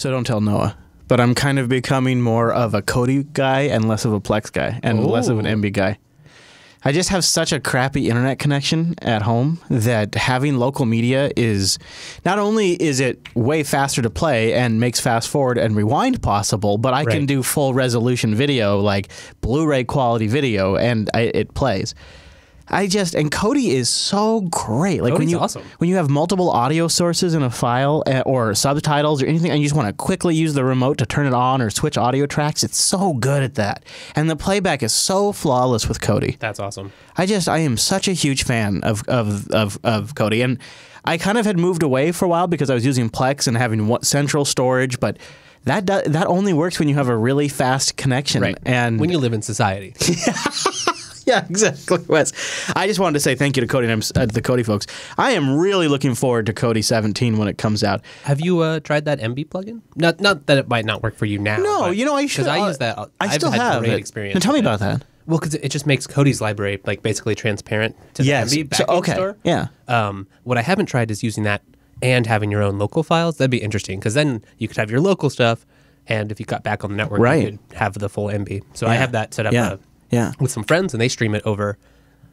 So don't tell Noah. But I'm kind of becoming more of a Kodi guy and less of a Plex guy and less of an Emby guy. I just have such a crappy internet connection at home that having local media is, not only is it way faster to play and makes fast forward and rewind possible, but I can do full resolution video, like Blu-ray quality video, and it plays. And Kodi is so great. Like when you have multiple audio sources in a file or subtitles or anything, and you just want to quickly use the remote to turn it on or switch audio tracks, it's so good at that. And the playback is so flawless with Kodi. That's awesome. I am such a huge fan of Kodi, and I kind of had moved away for a while because I was using Plex and having central storage, but that only works when you have a really fast connection and when you live in society. Yeah, exactly, Wes. I just wanted to say thank you to Kodi and the Kodi folks. I am really looking forward to Kodi 17 when it comes out. Have you tried that Emby plugin? Not that it might not work for you now. No, you know, I should. Because I use that. I still have great experience. Now, tell me about that. Well, because it just makes Kodi's library like basically transparent to the Emby backend store. Yeah. What I haven't tried is using that and having your own local files. That'd be interesting because then you could have your local stuff, and if you got back on the network, you could have the full Emby. So I have that set up. Yeah, with some friends, and they stream it over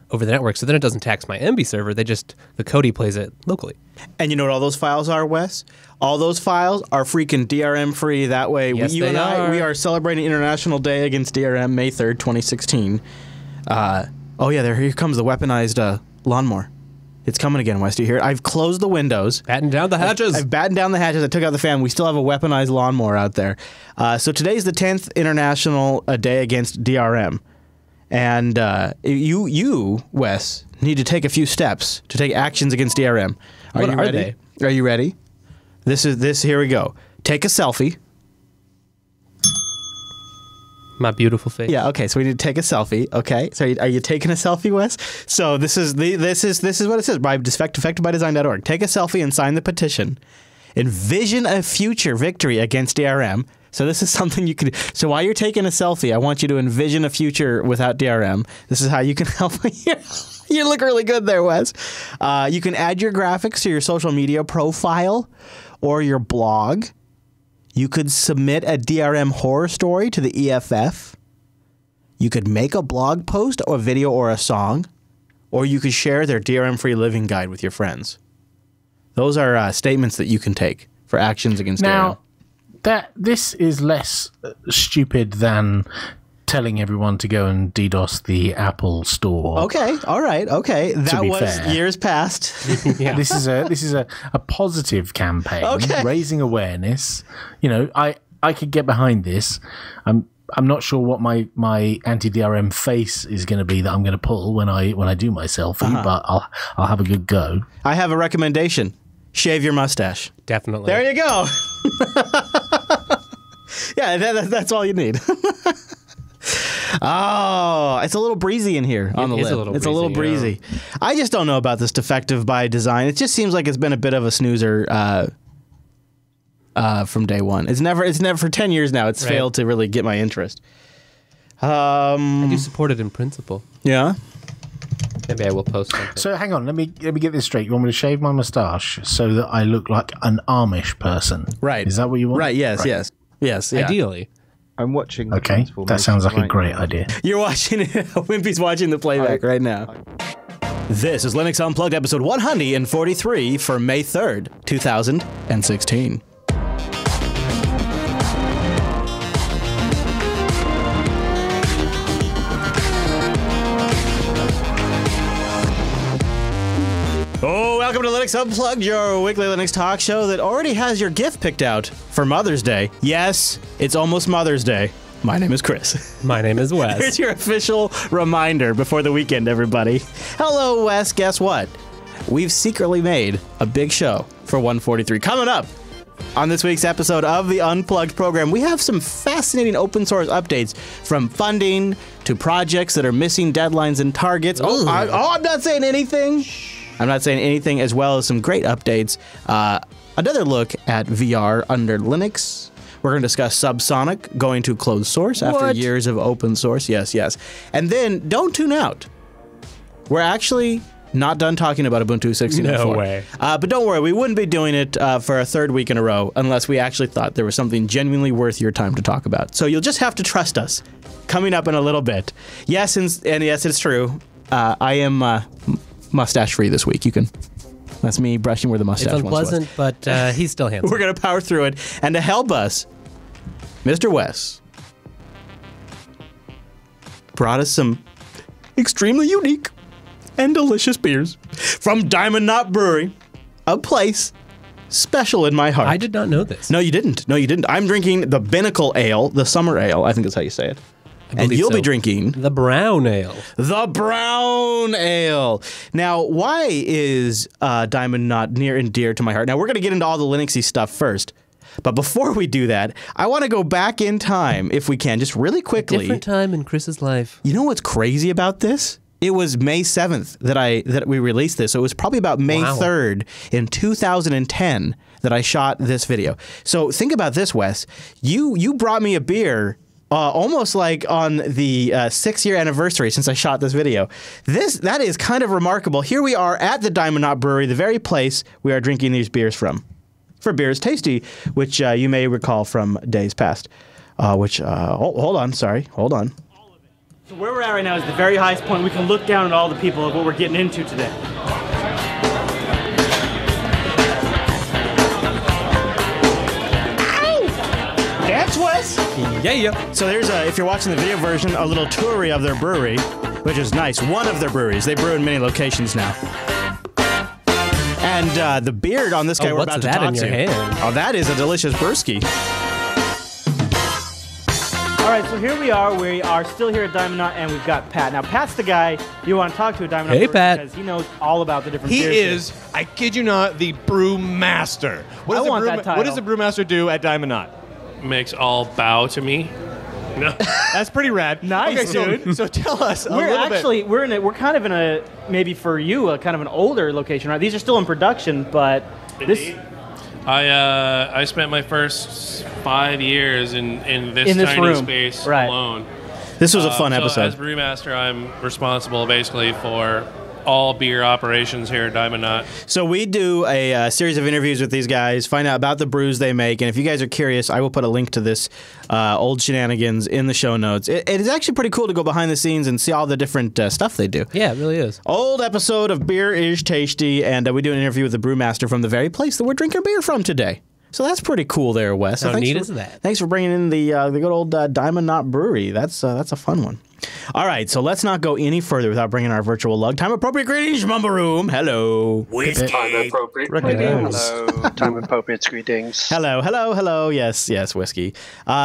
the network. So then it doesn't tax my Emby server. The Kodi plays it locally. And you know what all those files are, Wes? All those files are freaking DRM free. That way, you and I are celebrating International Day Against DRM, May 3rd, 2016. Oh yeah, here comes the weaponized lawnmower. It's coming again, Wes. Do you hear it? I've closed the windows. Battened down the hatches. I've battened down the hatches. I took out the fan. We still have a weaponized lawnmower out there. So today's the 10th International Day Against DRM. And you, Wes, need to take a few steps to take actions against DRM. Are you ready? Here we go. Take a selfie. My beautiful face. Yeah. Okay. So we need to take a selfie. Okay. So are you taking a selfie, Wes? So this is what it says by defectedbydesign.org. Take a selfie and sign the petition. Envision a future victory against DRM. So this is something you could. So while you're taking a selfie, I want you to envision a future without DRM. This is how you can help. You look really good there, Wes. You can add your graphics to your social media profile or your blog. You could submit a DRM horror story to the EFF. You could make a blog post or a video or a song, or you could share their DRM-free living guide with your friends. Those are statements that you can take for actions against DRM. This is less stupid than telling everyone to go and DDoS the Apple Store. Okay, all right, okay. That was fair. Years past. This is a positive campaign, raising awareness. You know, I could get behind this. I'm not sure what my anti-DRM face is going to be that I'm going to pull when I do my selfie, but I'll have a good go. I have a recommendation. Shave your mustache. Definitely. There you go. Yeah, that's all you need. Oh, it's a little breezy in here on the lip. It's a little breezy. Yeah. I just don't know about this defective by design. It just seems like it's been a bit of a snoozer from day one. It's never for 10 years now. It's failed to really get my interest. I do support it in principle. Yeah. Maybe I will post something. So hang on, let me get this straight. You want me to shave my moustache so that I look like an Amish person? Right. Is that what you want? Right, yes. Yeah. Ideally. I'm watching the transformation. That sounds like a great idea. You're watching it. Wimpy's watching the playback right now. This is Linux Unplugged episode 143 for May 3rd, 2016. Welcome to Linux Unplugged, your weekly Linux talk show that already has your gift picked out for Mother's Day. Yes, it's almost Mother's Day. My name is Chris. My name is Wes. Here's your official reminder before the weekend, everybody. Hello, Wes. Guess what? We've secretly made a big show for 143. Coming up on this week's episode of the Unplugged program, we have some fascinating open source updates from funding to projects that are missing deadlines and targets. I'm not saying anything. I'm not saying anything, as well as some great updates. Another look at VR under Linux. We're going to discuss Subsonic going to closed source after years of open source. Yes, yes. And then don't tune out. We're actually Not done talking about Ubuntu 16.04. No way. But don't worry, we wouldn't be doing it for a third week in a row unless we actually thought there was something genuinely worth your time to talk about. So you'll just have to trust us. Coming up in a little bit. Yes, and yes, it's true. I am mustache-free this week. You can... That's me brushing where the mustache once was. It's unpleasant, but he's still handsome. We're going to power through it. And to help us, Mr. Wes brought us some extremely unique and delicious beers from Diamond Knot Brewery, a place special in my heart. I did not know this. No, you didn't. No, you didn't. I'm drinking the Binnacle Ale, the summer ale, I think is how you say it. And you'll be drinking... the brown ale. The brown ale! Now, why is Diamond Knot near and dear to my heart? Now, we're going to get into all the Linuxy stuff first. But before we do that, I want to go back in time, if we can, just really quickly. A different time in Chris's life. You know what's crazy about this? It was May 7th that we released this, so it was probably about May 3rd in 2010 that I shot this video. So think about this, Wes. You brought me a beer... almost like on the 6-year anniversary since I shot this video. That is kind of remarkable. Here we are at the Diamond Knot Brewery, the very place we are drinking these beers from. For Beers Tasty, which you may recall from days past. Hold on, sorry, hold on. So where we're at right now is the very highest point. We can look down at all the people of what we're getting into today. Yeah. So there's a, if you're watching the video version, a little toury of their brewery, which is nice. One of their breweries. They brew in many locations now. And the beard on this guy we're about to talk to. What's that in your hand? Oh, that is a delicious Bursky. All right, so here we are. We are still here at Diamond Knot, and we've got Pat. Now, Pat's the guy you want to talk to at Diamond Knot. Hey, Pat. Because he knows all about the different beers. He is, I kid you not, the brewmaster. What does the brewmaster do at Diamond Knot? Makes all bow to me. No. That's pretty rad. Nice, okay, dude. So tell us a little bit. We're kind of in a, maybe for you, a kind of an older location, right? These are still in production, but this... I spent my first 5 years in this tiny room. Space right. alone. This was a fun episode. As brewmaster, I'm responsible basically for all beer operations here at Diamond Knot. So we do a series of interviews with these guys, find out about the brews they make, and if you guys are curious, I will put a link to this old shenanigans in the show notes. It is actually pretty cool to go behind the scenes and see all the different stuff they do. Yeah, it really is. Old episode of Beer is Tasty, and we do an interview with the brewmaster from the very place that we're drinking beer from today. So that's pretty cool there, Wes. How neat is that? Thanks for bringing in the good old Diamond Knot Brewery. That's a fun one. All right, so let's not go any further without bringing our virtual lug. Time appropriate greetings, Mumba Room. Hello. Whiskey. Time appropriate greetings. Hello. Time appropriate greetings. Hello, hello, hello. Yes, yes, whiskey.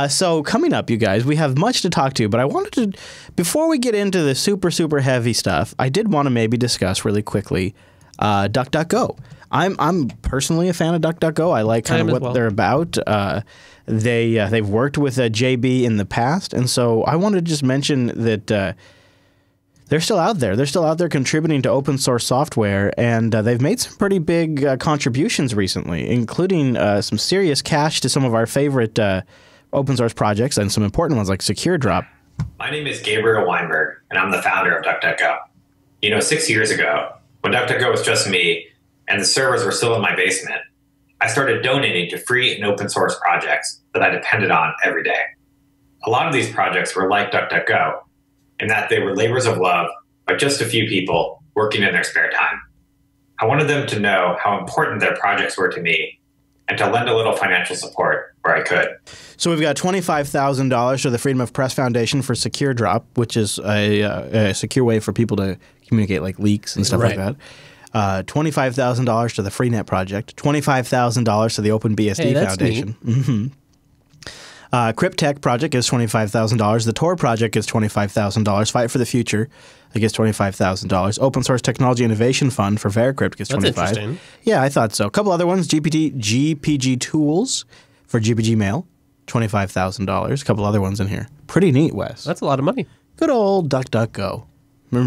So coming up, you guys, we have much to talk to, but I wanted to, before we get into the super, super heavy stuff, I did want to maybe discuss really quickly DuckDuckGo. I'm personally a fan of DuckDuckGo. I like kind of what they're about. They've worked with JB in the past, and so I wanted to just mention that they're still out there. They're still out there contributing to open source software, and they've made some pretty big contributions recently, including some serious cash to some of our favorite open source projects and some important ones like SecureDrop. My name is Gabriel Weinberg, and I'm the founder of DuckDuckGo. You know, 6 years ago, when DuckDuckGo was just me, and the servers were still in my basement, I started donating to free and open source projects that I depended on every day. A lot of these projects were like DuckDuckGo in that they were labors of love by just a few people working in their spare time. I wanted them to know how important their projects were to me and to lend a little financial support where I could. So we've got $25,000 to the Freedom of Press Foundation for SecureDrop, which is a secure way for people to communicate like leaks and stuff right. like that. $25,000 to the Freenet Project, $25,000 to the OpenBSD Foundation. Cryptech Project is $25,000. The Tor Project is $25,000. Fight for the Future gets $25,000. Open Source Technology Innovation Fund for Veracrypt gets $25,000. Yeah, I thought so. A couple other ones, GPG Tools for GPG Mail, $25,000. A couple other ones in here. Pretty neat, Wes. That's a lot of money. Good old DuckDuckGo.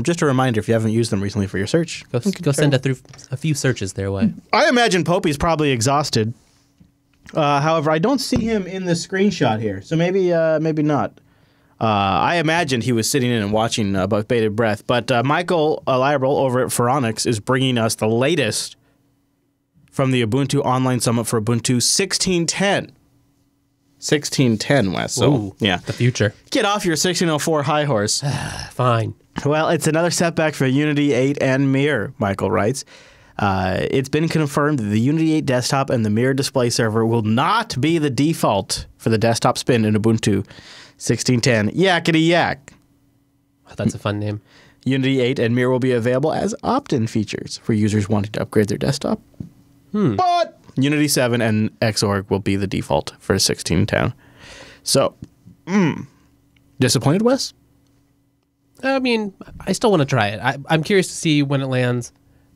Just a reminder, if you haven't used them recently for your search, go send it through a few searches their way. I imagine Popey's probably exhausted. However, I don't see him in the screenshot here, so maybe not. I imagine he was sitting in and watching with bated breath. But Michael Liable over at Pharonix is bringing us the latest from the Ubuntu Online Summit for Ubuntu 16.10. 16.10, Wes. So, ooh, yeah. The future. Get off your 16.04 high horse. Fine. Well, it's another setback for Unity 8 and Mir, Michael writes. It's been confirmed that the Unity 8 desktop and the Mir display server will not be the default for the desktop spin in Ubuntu 16.10. Yakety yak. Oh, that's a fun name. Unity 8 and Mir will be available as opt-in features for users wanting to upgrade their desktop. Hmm. But Unity 7 and Xorg will be the default for 16.10. So, disappointed, Wes? I mean, I still want to try it. I'm curious to see when it lands.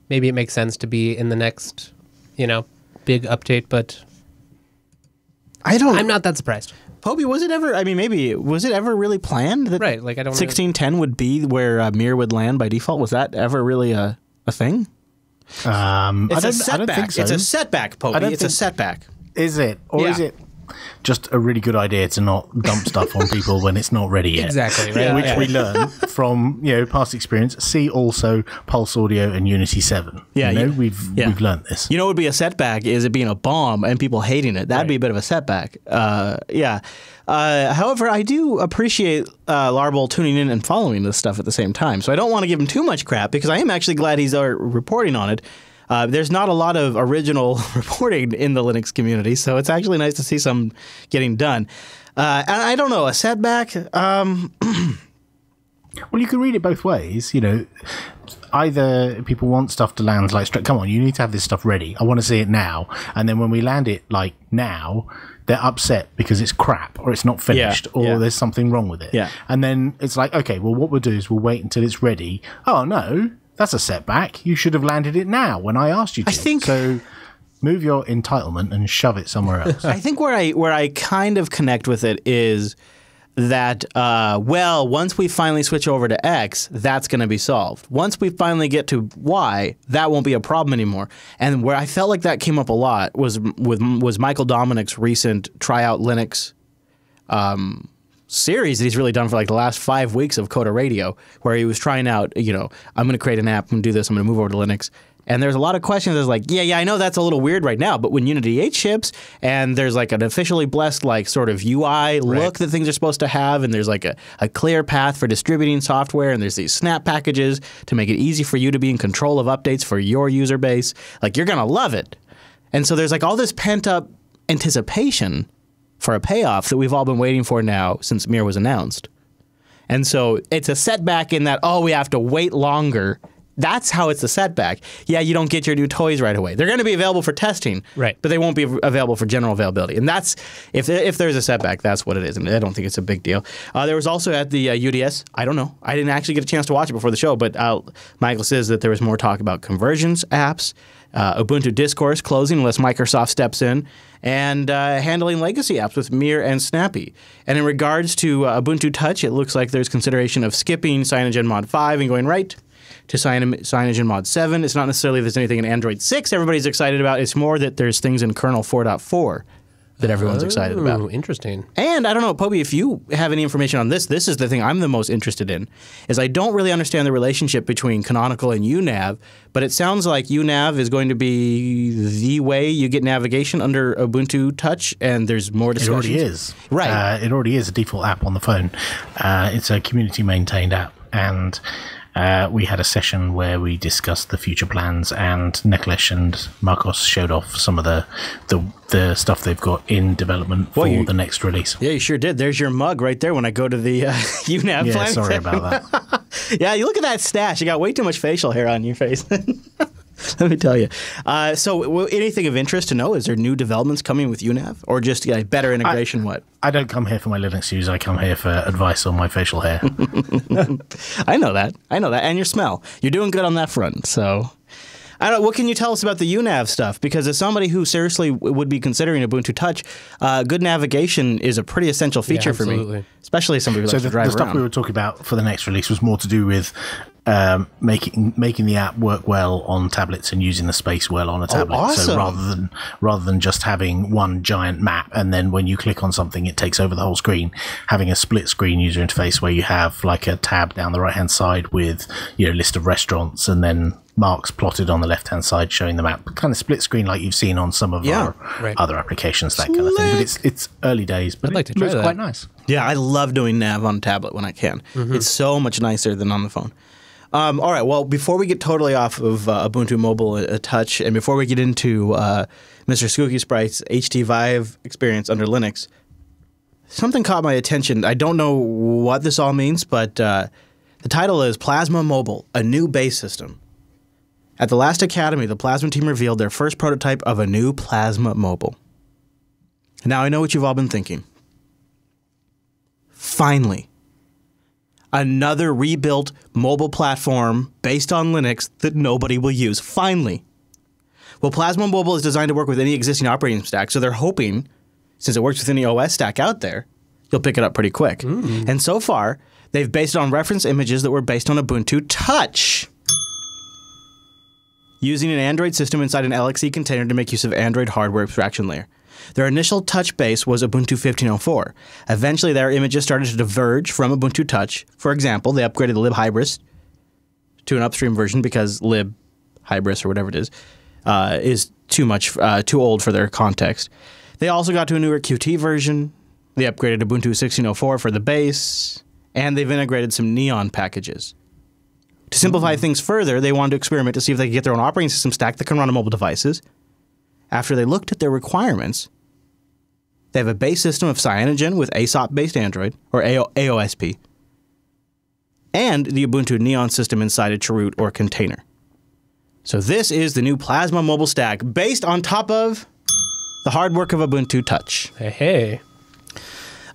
Maybe it makes sense to be in the next, you know, big update, but I'm not that surprised. Poby, was it ever, I mean, maybe, was it ever really planned that right, like, I don't 16.10 would be where Mir would land by default? Was that ever really a thing? It's a setback. It's a setback, Poby. It's a setback. Is it? Or is it just a really good idea to not dump stuff on people when it's not ready yet? Exactly, right? Which we learn from, you know, past experience. See also Pulse Audio and Unity 7. Yeah, you know, we've learned this. You know what would be a setback is it being a bomb and people hating it. That'd be a bit of a setback. Yeah. However, I do appreciate Larble tuning in and following this stuff at the same time. So I don't want to give him too much crap because I am actually glad he's reporting on it. There's not a lot of original reporting in the Linux community, so it's actually nice to see some getting done. And I don't know, a setback? Well, you can read it both ways. You know, either people want stuff to land, like, come on, you need to have this stuff ready. I want to see it now. And then when we land it, like, now, they're upset because it's crap or it's not finished or there's something wrong with it. Yeah. And then it's like, okay, well, what we'll do is we'll wait until it's ready. Oh, no. That's a setback. You should have landed it now when I asked you to. I think so. Move your entitlement and shove it somewhere else. I think where I kind of connect with it is that well, once we finally switch over to X, that's going to be solved. Once we finally get to Y, that won't be a problem anymore. And where I felt like that came up a lot was Michael Dominic's recent Tryout Linux series that he's really done for like the last 5 weeks of Coda Radio, where he was trying out, you know, I'm going to create an app, I'm going to do this, I'm going to move over to Linux. And there's a lot of questions that's like, yeah, I know that's a little weird right now, but when Unity 8 ships and there's like an officially blessed like sort of UI look that things are supposed to have, and there's like a clear path for distributing software, and there's these snap packages to make it easy for you to be in control of updates for your user base, like you're going to love it. And so there's like all this pent-up anticipation for a payoff that we've all been waiting for now since Mir was announced. And so it's a setback in that, oh, we have to wait longer. That's how it's a setback. Yeah, you don't get your new toys right away. They're going to be available for testing, but they won't be available for general availability. And that's, if there's a setback, that's what it is. And I don't think it's a big deal. There was also at the UDS, I don't know, I didn't actually get a chance to watch it before the show, but Michael says that there was more talk about conversions apps, Ubuntu Discourse closing unless Microsoft steps in, and handling legacy apps with Mir and Snappy. And in regards to Ubuntu Touch, it looks like there's consideration of skipping Cyanogen Mod 5 and going right to Cyanogen Mod 7. It's not necessarily there's anything in Android 6 everybody's excited about. It's more that there's things in kernel 4.4 that everyone's excited about. Interesting. And I don't know, Poby, if you have any information on this, this is the thing I'm the most interested in, is I don't really understand the relationship between Canonical and UNAV, but it sounds like UNAV is going to be the way you get navigation under Ubuntu Touch, and there's more discussions. It already is. Right. It already is a default app on the phone. It's a community-maintained app, and we had a session where we discussed the future plans, and Neklesh and Marcos showed off some of the stuff they've got in development for the next release. Yeah, you sure did. There's your mug right there when I go to the UNAV. Yeah, sorry about that. Yeah, you look at that stash. You got way too much facial hair on your face. Let me tell you. So anything of interest to know? Is there new developments coming with UNAV? Or just better integration? I don't come here for my Linux use. I come here for advice on my facial hair. I know that. I know that. And your smell. You're doing good on that front. So I don't know. What can you tell us about the UNAV stuff? Because as somebody who seriously would be considering Ubuntu Touch, good navigation is a pretty essential feature for me. Especially somebody who likes to drive around. The stuff we were talking about for the next release was more to do with making the app work well on tablets and using the space well on a tablet. Oh, awesome. So rather than just having one giant map and then when you click on something it takes over the whole screen, having a split screen user interface where you have like a tab down the right hand side with, you know, list of restaurants and then marks plotted on the left hand side showing the map, kind of split screen like you've seen on some of our other applications, that kind of thing. But it's early days, but it's quite nice. Yeah, I love doing nav on tablet when I can. Mm-hmm. It's so much nicer than on the phone. All right, well, before we get totally off of Ubuntu Mobile a touch, and before we get into Mr. Skooky Sprite's HT Vive experience under Linux, something caught my attention. I don't know what this all means, but the title is Plasma Mobile, a new base system. At the last Academy, the Plasma team revealed their first prototype of a new Plasma Mobile. Now, I know what you've all been thinking. Finally. Another rebuilt mobile platform based on Linux that nobody will use. Finally. Well, Plasma Mobile is designed to work with any existing operating stack, so they're hoping, since it works with any OS stack out there, you'll pick it up pretty quick. Mm-hmm. And so far, they've based it on reference images that were based on Ubuntu Touch, using an Android system inside an LXC container to make use of Android hardware abstraction layer. Their initial touch base was Ubuntu 15.04. Eventually, their images started to diverge from Ubuntu Touch. For example, they upgraded libhybris to an upstream version because libhybris, or whatever it is too much, too old for their context. They also got to a newer Qt version. They upgraded Ubuntu 16.04 for the base, and they've integrated some Neon packages. To simplify things further, they wanted to experiment to see if they could get their own operating system stack that can run on mobile devices. After they looked at their requirements, they have a base system of Cyanogen with ASOP-based Android, or AOSP, and the Ubuntu Neon system inside a cheroot or container. So this is the new Plasma Mobile stack, based on top of the hard work of Ubuntu Touch. Hey,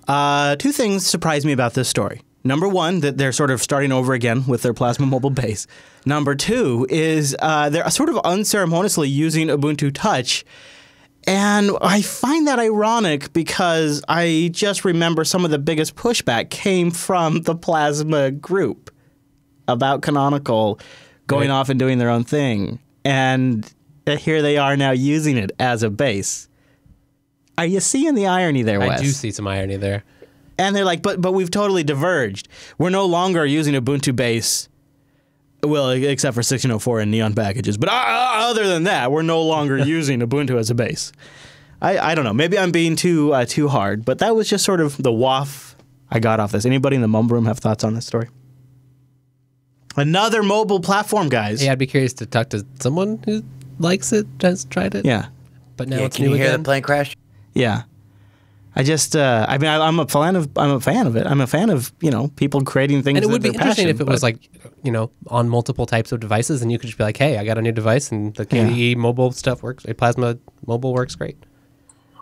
hey. Two things surprised me about this story. Number one, that they're sort of starting over again with their Plasma Mobile base. Number two is they're sort of unceremoniously using Ubuntu Touch. And I find that ironic because I just remember some of the biggest pushback came from the Plasma group about Canonical going off and doing their own thing. And here they are now using it as a base. Are you seeing the irony there, Wes? I do see some irony there. And they're like, but we've totally diverged. We're no longer using Ubuntu base, well, except for 16.04 and Neon packages. But other than that, we're no longer using Ubuntu as a base. I don't know. Maybe I'm being too hard, but that was just sort of the waff I got off this. Anybody in the mum room have thoughts on this story? Another mobile platform, guys. Yeah, I'd be curious to talk to someone who likes it, has tried it. Yeah. But now it's new again. Can you hear the plane crash? Yeah. I just, I mean, I'm a fan of it. I'm a fan of, you know, people creating things. And it would be interesting if it was like, you know, on multiple types of devices, and you could just be like, hey, I got a new device, and the KDE mobile stuff works. Plasma Mobile works great.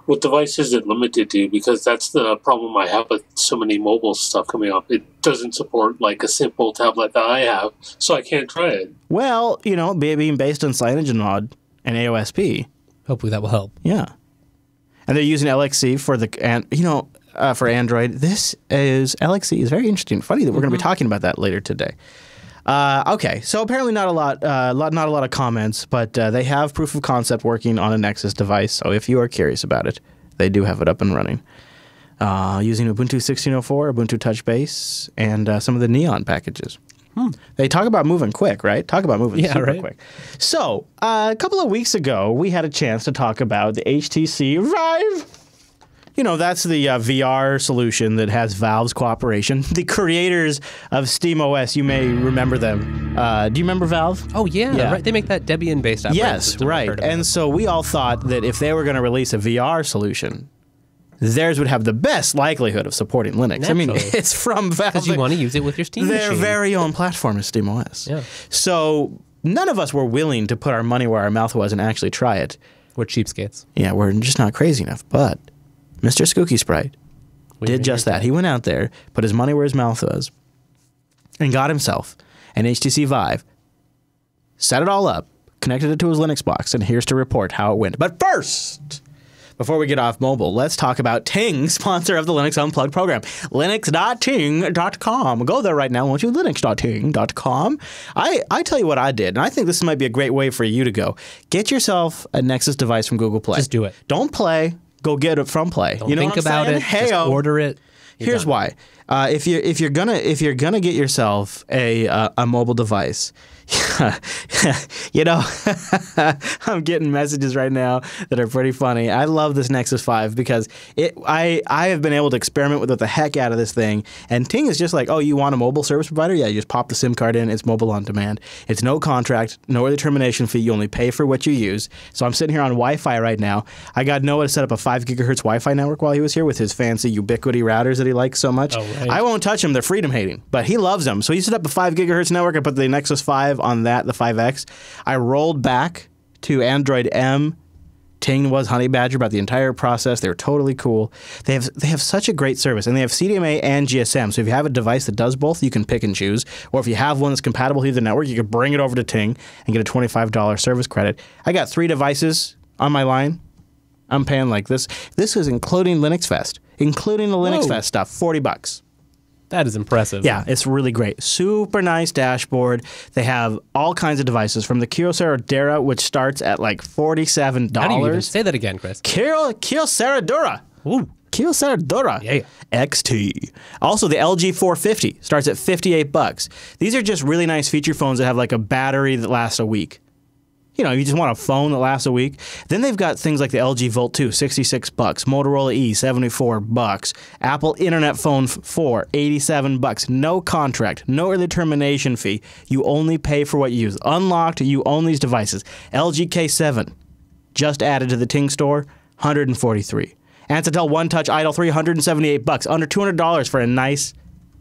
What device is it limited to? Because that's the problem I have with so many mobile stuff coming up. It doesn't support like a simple tablet that I have, so I can't try it. Well, you know, being based on Cyanogen mod and AOSP, hopefully that will help. Yeah. And they're using LXC for the for Android. This is LXC is very interesting. Funny that we're going to be talking about that later today. Okay, so apparently not a lot of comments, but they have proof of concept working on a Nexus device. So if you are curious about it, they do have it up and running using Ubuntu 16.04, Ubuntu Touch Base, and some of the Neon packages. Hmm. They talk about moving quick, right? Talk about moving super quick. So, a couple of weeks ago, we had a chance to talk about the HTC Vive. You know, that's the VR solution that has Valve's cooperation. The creators of SteamOS, you may remember them. Do you remember Valve? Oh, yeah. Right. They make that Debian-based operating system. Yes, right. And so we all thought that if they were going to release a VR solution, theirs would have the best likelihood of supporting Linux. Naturally. I mean, it's from Valve. Because you want to use it with your Steam machine. Their very own platform is SteamOS. Yeah. So none of us were willing to put our money where our mouth was and actually try it. We're cheapskates. Yeah, we're just not crazy enough. But Mr. Skooky Sprite did just that. He went out there, put his money where his mouth was, and got himself an HTC Vive, set it all up, connected it to his Linux box, and here's to report how it went. But first... before we get off mobile, let's talk about Ting, sponsor of the Linux Unplugged program. Linux.ting.com. Go there right now, won't you? Linux.ting.com. I tell you what I did, and I think this might be a great way for you to go. Get yourself a Nexus device from Google Play. Just do it. Don't play. Go get it from Play. Don't think about it. Just order it. Here's why. If you're gonna get yourself a mobile device, you know, I'm getting messages right now that are pretty funny. I love this Nexus 5 because I have been able to experiment with the heck out of this thing. And Ting is just like, oh, you want a mobile service provider? Yeah, you just pop the SIM card in. It's mobile on demand. It's no contract, no early termination fee. You only pay for what you use. So I'm sitting here on Wi-Fi right now. I got Noah to set up a 5 GHz Wi-Fi network while he was here with his fancy Ubiquiti routers that he likes so much. Oh, right. I won't touch them. They're freedom hating, but he loves them. So he set up a 5 GHz network. I put the Nexus 5 on that, the 5X. I rolled back to Android M. Ting was Honey Badger about the entire process. They were totally cool. They have such a great service, and they have CDMA and GSM. So if you have a device that does both, you can pick and choose. Or if you have one that's compatible through the network, you can bring it over to Ting and get a $25 service credit. I got 3 devices on my line. I'm paying like this. This is including Linux Fest, including the Linux Fest stuff, $40. That is impressive. Yeah, it's really great. Super nice dashboard. They have all kinds of devices, from the Kyocera, which starts at like $47. How do you even say that again, Chris? Kyocera. Ooh. Kyocera. Yeah. XT. Also, the LG 450 starts at $58. These are just really nice feature phones that have like a battery that lasts a week. You know, you just want a phone that lasts a week. Then they've got things like the LG Volt 2, $66, Motorola E, $74, Apple Internet Phone 4, $87, no contract, no early termination fee. You only pay for what you use. Unlocked, you own these devices. LG K7, just added to the Ting store, $143. Ansatel One Touch Idol 3, $178, under $200 for a nice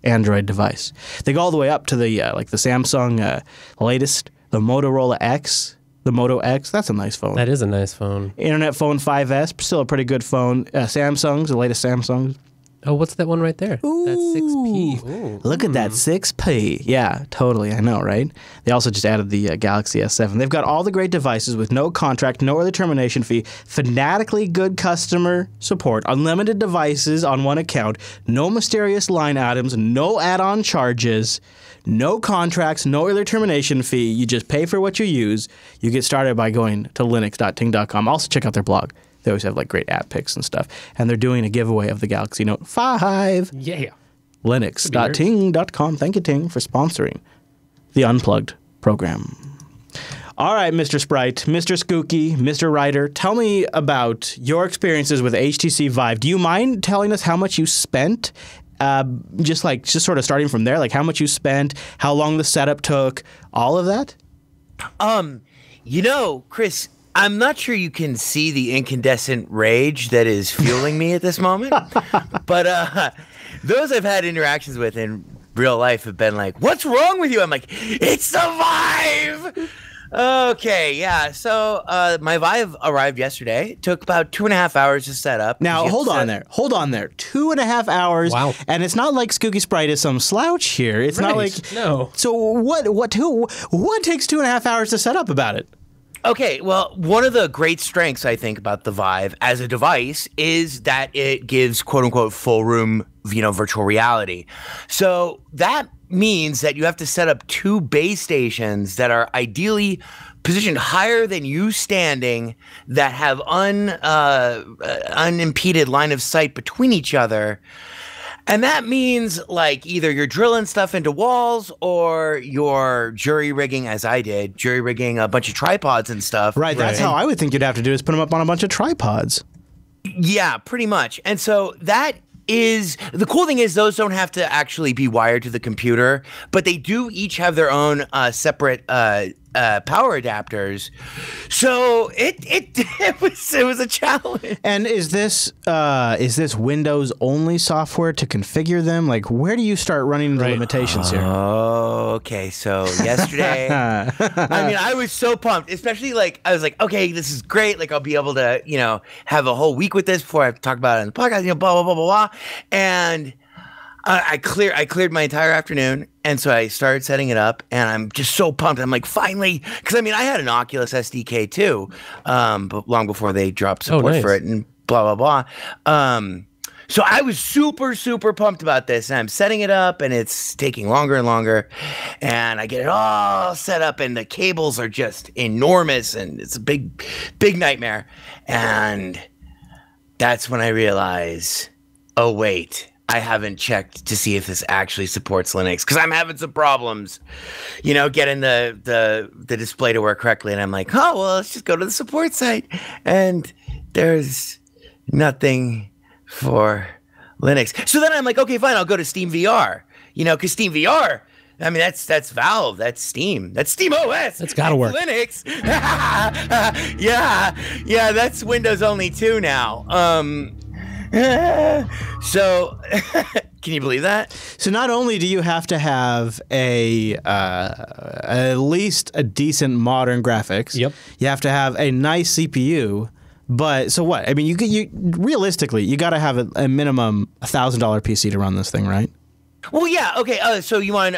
Android device. They go all the way up to the like the Samsung latest, the Motorola X. The Moto X, that's a nice phone. That is a nice phone. Internet Phone 5S, still a pretty good phone. Samsung's, the latest Samsung's. Oh, what's that one right there? Ooh. That's 6P. Ooh. Look at that 6P. Yeah, totally. I know, right? They also just added the Galaxy S7. They've got all the great devices with no contract, no early termination fee, fanatically good customer support, unlimited devices on one account, no mysterious line items, no add-on charges, no contracts, no early termination fee. You just pay for what you use. You get started by going to linux.ting.com. Also, check out their blog. They always have like great app picks and stuff. And they're doing a giveaway of the Galaxy Note 5. Yeah. Linux.ting.com. Thank you, Ting, for sponsoring the Unplugged program. All right, Mr. Sprite, Mr. Skooky, Mr. Ryder, tell me about your experiences with HTC Vive. Do you mind telling us how much you spent? Just sort of starting from there, like how much you spent, how long the setup took, all of that? You know, Chris, I'm not sure you can see the incandescent rage that is fueling me at this moment, but those I've had interactions with in real life have been like, what's wrong with you? I'm like, it's the Vive! Okay, yeah, so my Vive arrived yesterday. It took about 2.5 hours to set up. Now, hold on there. 2.5 hours, wow. And it's not like Skooky Sprite is some slouch here. It's not like... No. So what takes 2.5 hours to set up about it? Okay, well, one of the great strengths, I think, about the Vive as a device is that it gives, quote-unquote, full room, you know, virtual reality. So that means that you have to set up 2 base stations that are ideally positioned higher than you standing, that have unimpeded line of sight between each other. And that means, like, either you're drilling stuff into walls or you're jury-rigging, as I did, jury-rigging a bunch of tripods and stuff. Right, that's how I would think you'd have to do is put them up on a bunch of tripods. Yeah, pretty much. And so that is... The cool thing is those don't have to actually be wired to the computer, but they do each have their own separate... power adapters, so it was a challenge. And is this Windows only software to configure them? Like, where do you start running the limitations here? Oh, okay. So yesterday, I mean, I was so pumped. Especially like, I was like, okay, this is great. Like, I'll be able to, you know, have a whole week with this before I talk about it on the podcast. You know, blah blah blah blah blah. And I cleared my entire afternoon, and so I started setting it up, and I'm just so pumped. I'm like, finally, because I mean, I had an Oculus SDK too, but long before they dropped support for it, and blah, blah, blah. So I was super, super pumped about this, and I'm setting it up, and it's taking longer and longer, and I get it all set up, and the cables are just enormous, and it's a big, big nightmare. And that's when I realize, oh, wait, I haven't checked to see if this actually supports Linux, because I'm having some problems, you know, getting the display to work correctly. And I'm like, oh, well, let's just go to the support site, and there's nothing for Linux. So then I'm like, okay, fine, I'll go to SteamVR, you know, because SteamVR, I mean, that's Valve, that's Steam, that's SteamOS, that's gotta work. Linux, yeah, that's Windows only too now. So can you believe that? So not only do you have to have a at least a decent modern graphics, yep, you have to have a nice CPU. But so what? I mean, you realistically, you got to have a minimum $1,000 PC to run this thing, right? Well, yeah. Okay. So you want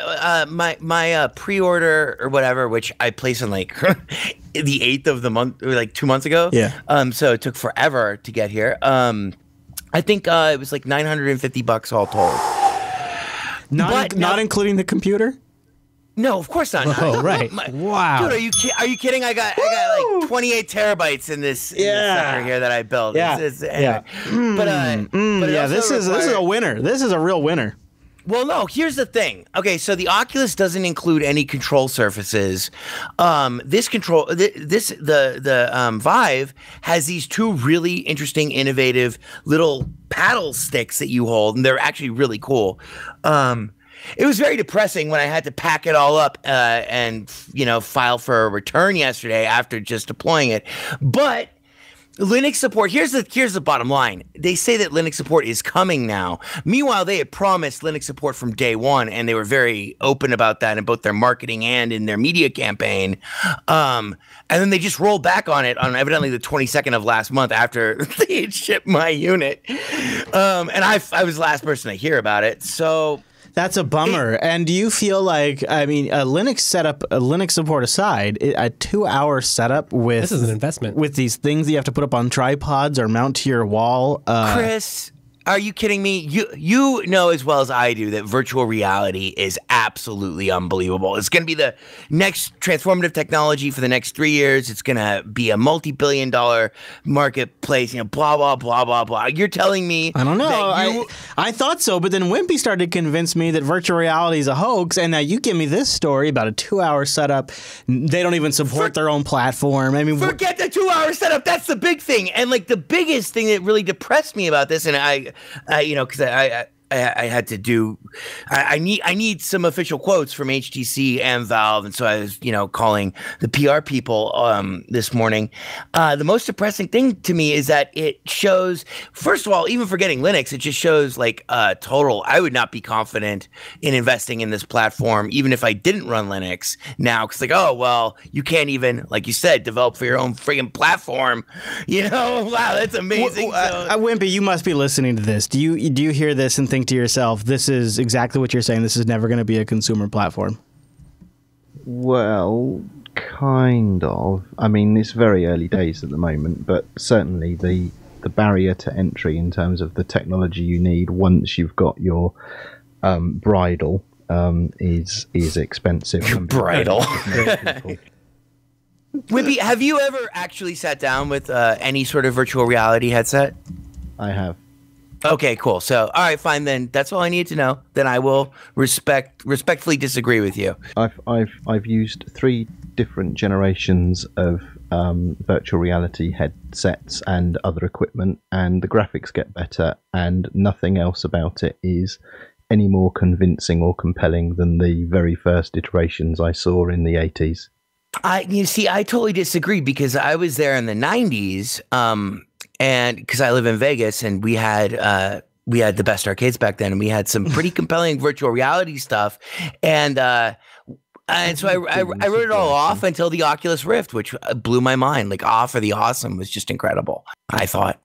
my pre-order or whatever, which I placed on like the 8th of the month, or like 2 months ago. Yeah. So it took forever to get here. I think it was like $950 all told. Not including the computer? No, of course not. Oh, right. Wow. Dude, are you kidding? I got like 28 terabytes in this sucker here that I built. Yeah. This is a winner. This is a real winner. Well, no, here's the thing. Okay, so the Oculus doesn't include any control surfaces. The Vive has these two really interesting, innovative little paddle sticks that you hold, and they're actually really cool. It was very depressing when I had to pack it all up and, you know, file for a return yesterday after just deploying it. But Linux support, here's the bottom line. They say that Linux support is coming now. Meanwhile, they had promised Linux support from day one, and they were very open about that in both their marketing and in their media campaign. And then they just rolled back on it on evidently the 22nd of last month after they had shipped my unit. And I was the last person to hear about it. So... that's a bummer. And do you feel like, I mean, a Linux setup, a Linux support aside, a 2-hour setup with... this is an investment. With these things that you have to put up on tripods or mount to your wall. Chris, are you kidding me? You know as well as I do that virtual reality is absolutely unbelievable. It's going to be the next transformative technology for the next 3 years. It's going to be a multi-billion-dollar marketplace, you know, blah, blah, blah, blah, blah. You're telling me... I don't know. I thought so, but then Wimpy started to convince me that virtual reality is a hoax, and now you give me this story about a 2-hour setup. They don't even support their own platform. I mean, forget the 2-hour setup. That's the big thing. And, like, the biggest thing that really depressed me about this, and I need some official quotes from HTC and Valve, and so I was, you know, calling the PR people this morning. The most depressing thing to me is that it shows, first of all, even forgetting Linux, it just shows like total, I would not be confident in investing in this platform, even if I didn't run Linux now, because like, oh, well, you can't even, like you said, develop for your own friggin' platform, you know? Wow, that's amazing. Wimpy, you must be listening to this. Do you hear this and think to yourself, this is exactly what you're saying, this is never going to be a consumer platform? Well, kind of. I mean, it's very early days at the moment, but certainly the barrier to entry in terms of the technology you need once you've got your bridle is expensive. Your bridle. Wimpy, have you ever actually sat down with any sort of virtual reality headset? I have. Okay, cool. So, all right, fine then. That's all I need to know. Then I will respectfully disagree with you. I've used 3 different generations of virtual reality headsets and other equipment, and the graphics get better, and nothing else about it is any more convincing or compelling than the very first iterations I saw in the 80s. You see, I totally disagree, because I was there in the 90s. And because I live in Vegas, and we had the best arcades back then, and we had some pretty compelling virtual reality stuff, and so I wrote it all off until the Oculus Rift, which blew my mind. Like, awe for the awesome was just incredible, I thought.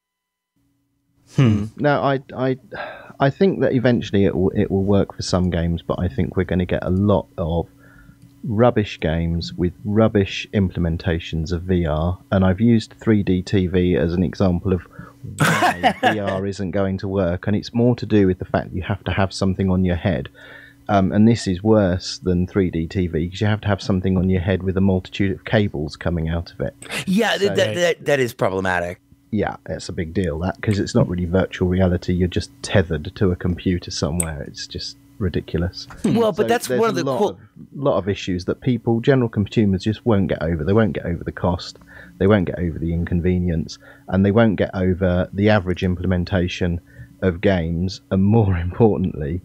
No, I think that eventually it will work for some games, but I think we're going to get a lot of rubbish games with rubbish implementations of VR, and I've used 3D TV as an example of why VR isn't going to work, and it's more to do with the fact that you have to have something on your head. And this is worse than 3D TV because you have to have something on your head with a multitude of cables coming out of it. Yeah, so, that is problematic. Yeah, it's a big deal, that, because it's not really virtual reality. You're just tethered to a computer somewhere. It's just ridiculous. Well, but so that's one of the lot of issues that people, general consumers, just won't get over. They won't get over the cost. They won't get over the inconvenience. And they won't get over the average implementation of games. And more importantly,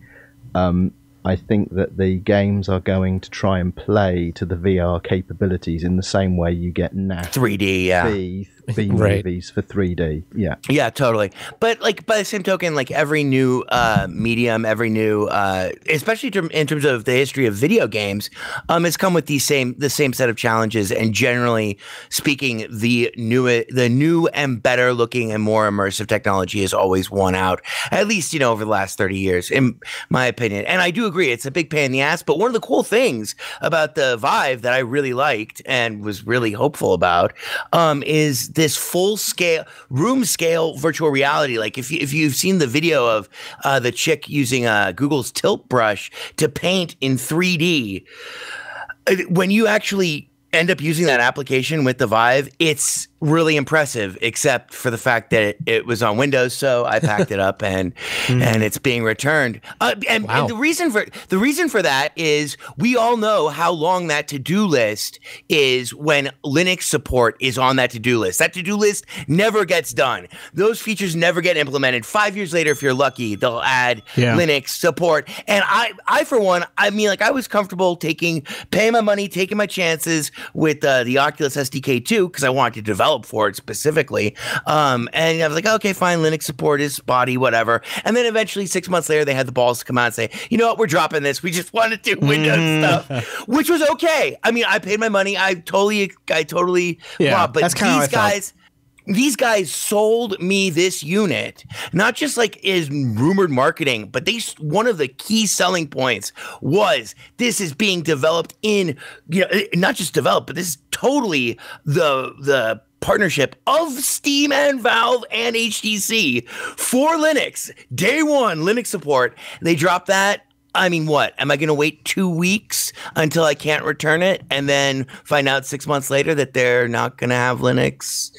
I think that the games are going to try and play to the VR capabilities in the same way you get now 3D, yeah, B movies for 3D, yeah, yeah, totally. But like by the same token, like every new medium, every new, especially in terms of the history of video games, has come with the same set of challenges. And generally speaking, the new and better looking and more immersive technology has always won out. At least over the last 30 years, in my opinion. And I do agree, it's a big pain in the ass. But one of the cool things about the Vive that I really liked and was really hopeful about is this full scale, room scale virtual reality. Like if you've seen the video of the chick using Google's tilt brush to paint in 3D, when you actually end up using that application with the Vive, it's really impressive, except for the fact that it was on Windows, so I packed it up and it's being returned. And the reason for that is we all know how long that to-do list is when Linux support is on that to-do list. That to-do list never gets done. Those features never get implemented. 5 years later, if you're lucky, they'll add Linux support. And I for one, I mean, like I was comfortable paying my money, taking my chances with the Oculus SDK 2 because I wanted to develop for it specifically. And I was like, okay, fine, Linux support is spotty, whatever. And then eventually 6 months later, they had the balls to come out and say, you know what, we're dropping this. We just want to do Windows stuff, which was okay. I mean, I paid my money. I totally bought, but these guys sold me this unit, not just like is rumored marketing, but one of the key selling points was this is being developed in, not just developed, but this is totally the partnership of Steam and Valve and HTC for Linux. Day one, Linux support. They dropped that. I mean, what? Am I going to wait 2 weeks until I can't return it and then find out 6 months later that they're not going to have Linux,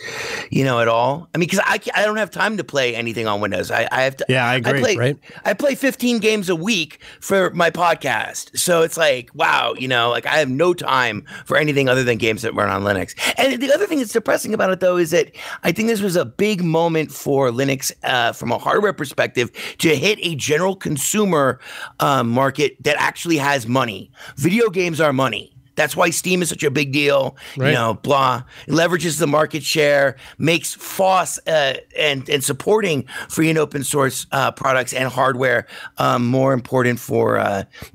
at all? I mean, because I don't have time to play anything on Windows. I have to. Yeah, I agree. I play 15 games a week for my podcast. So it's like, wow, like I have no time for anything other than games that run on Linux. And the other thing that's depressing about it, though, is that I think this was a big moment for Linux from a hardware perspective to hit a general consumer market that actually has money. Video games are money. That's why Steam is such a big deal, blah. It leverages the market share, makes FOSS and supporting free and open source products and hardware more important for,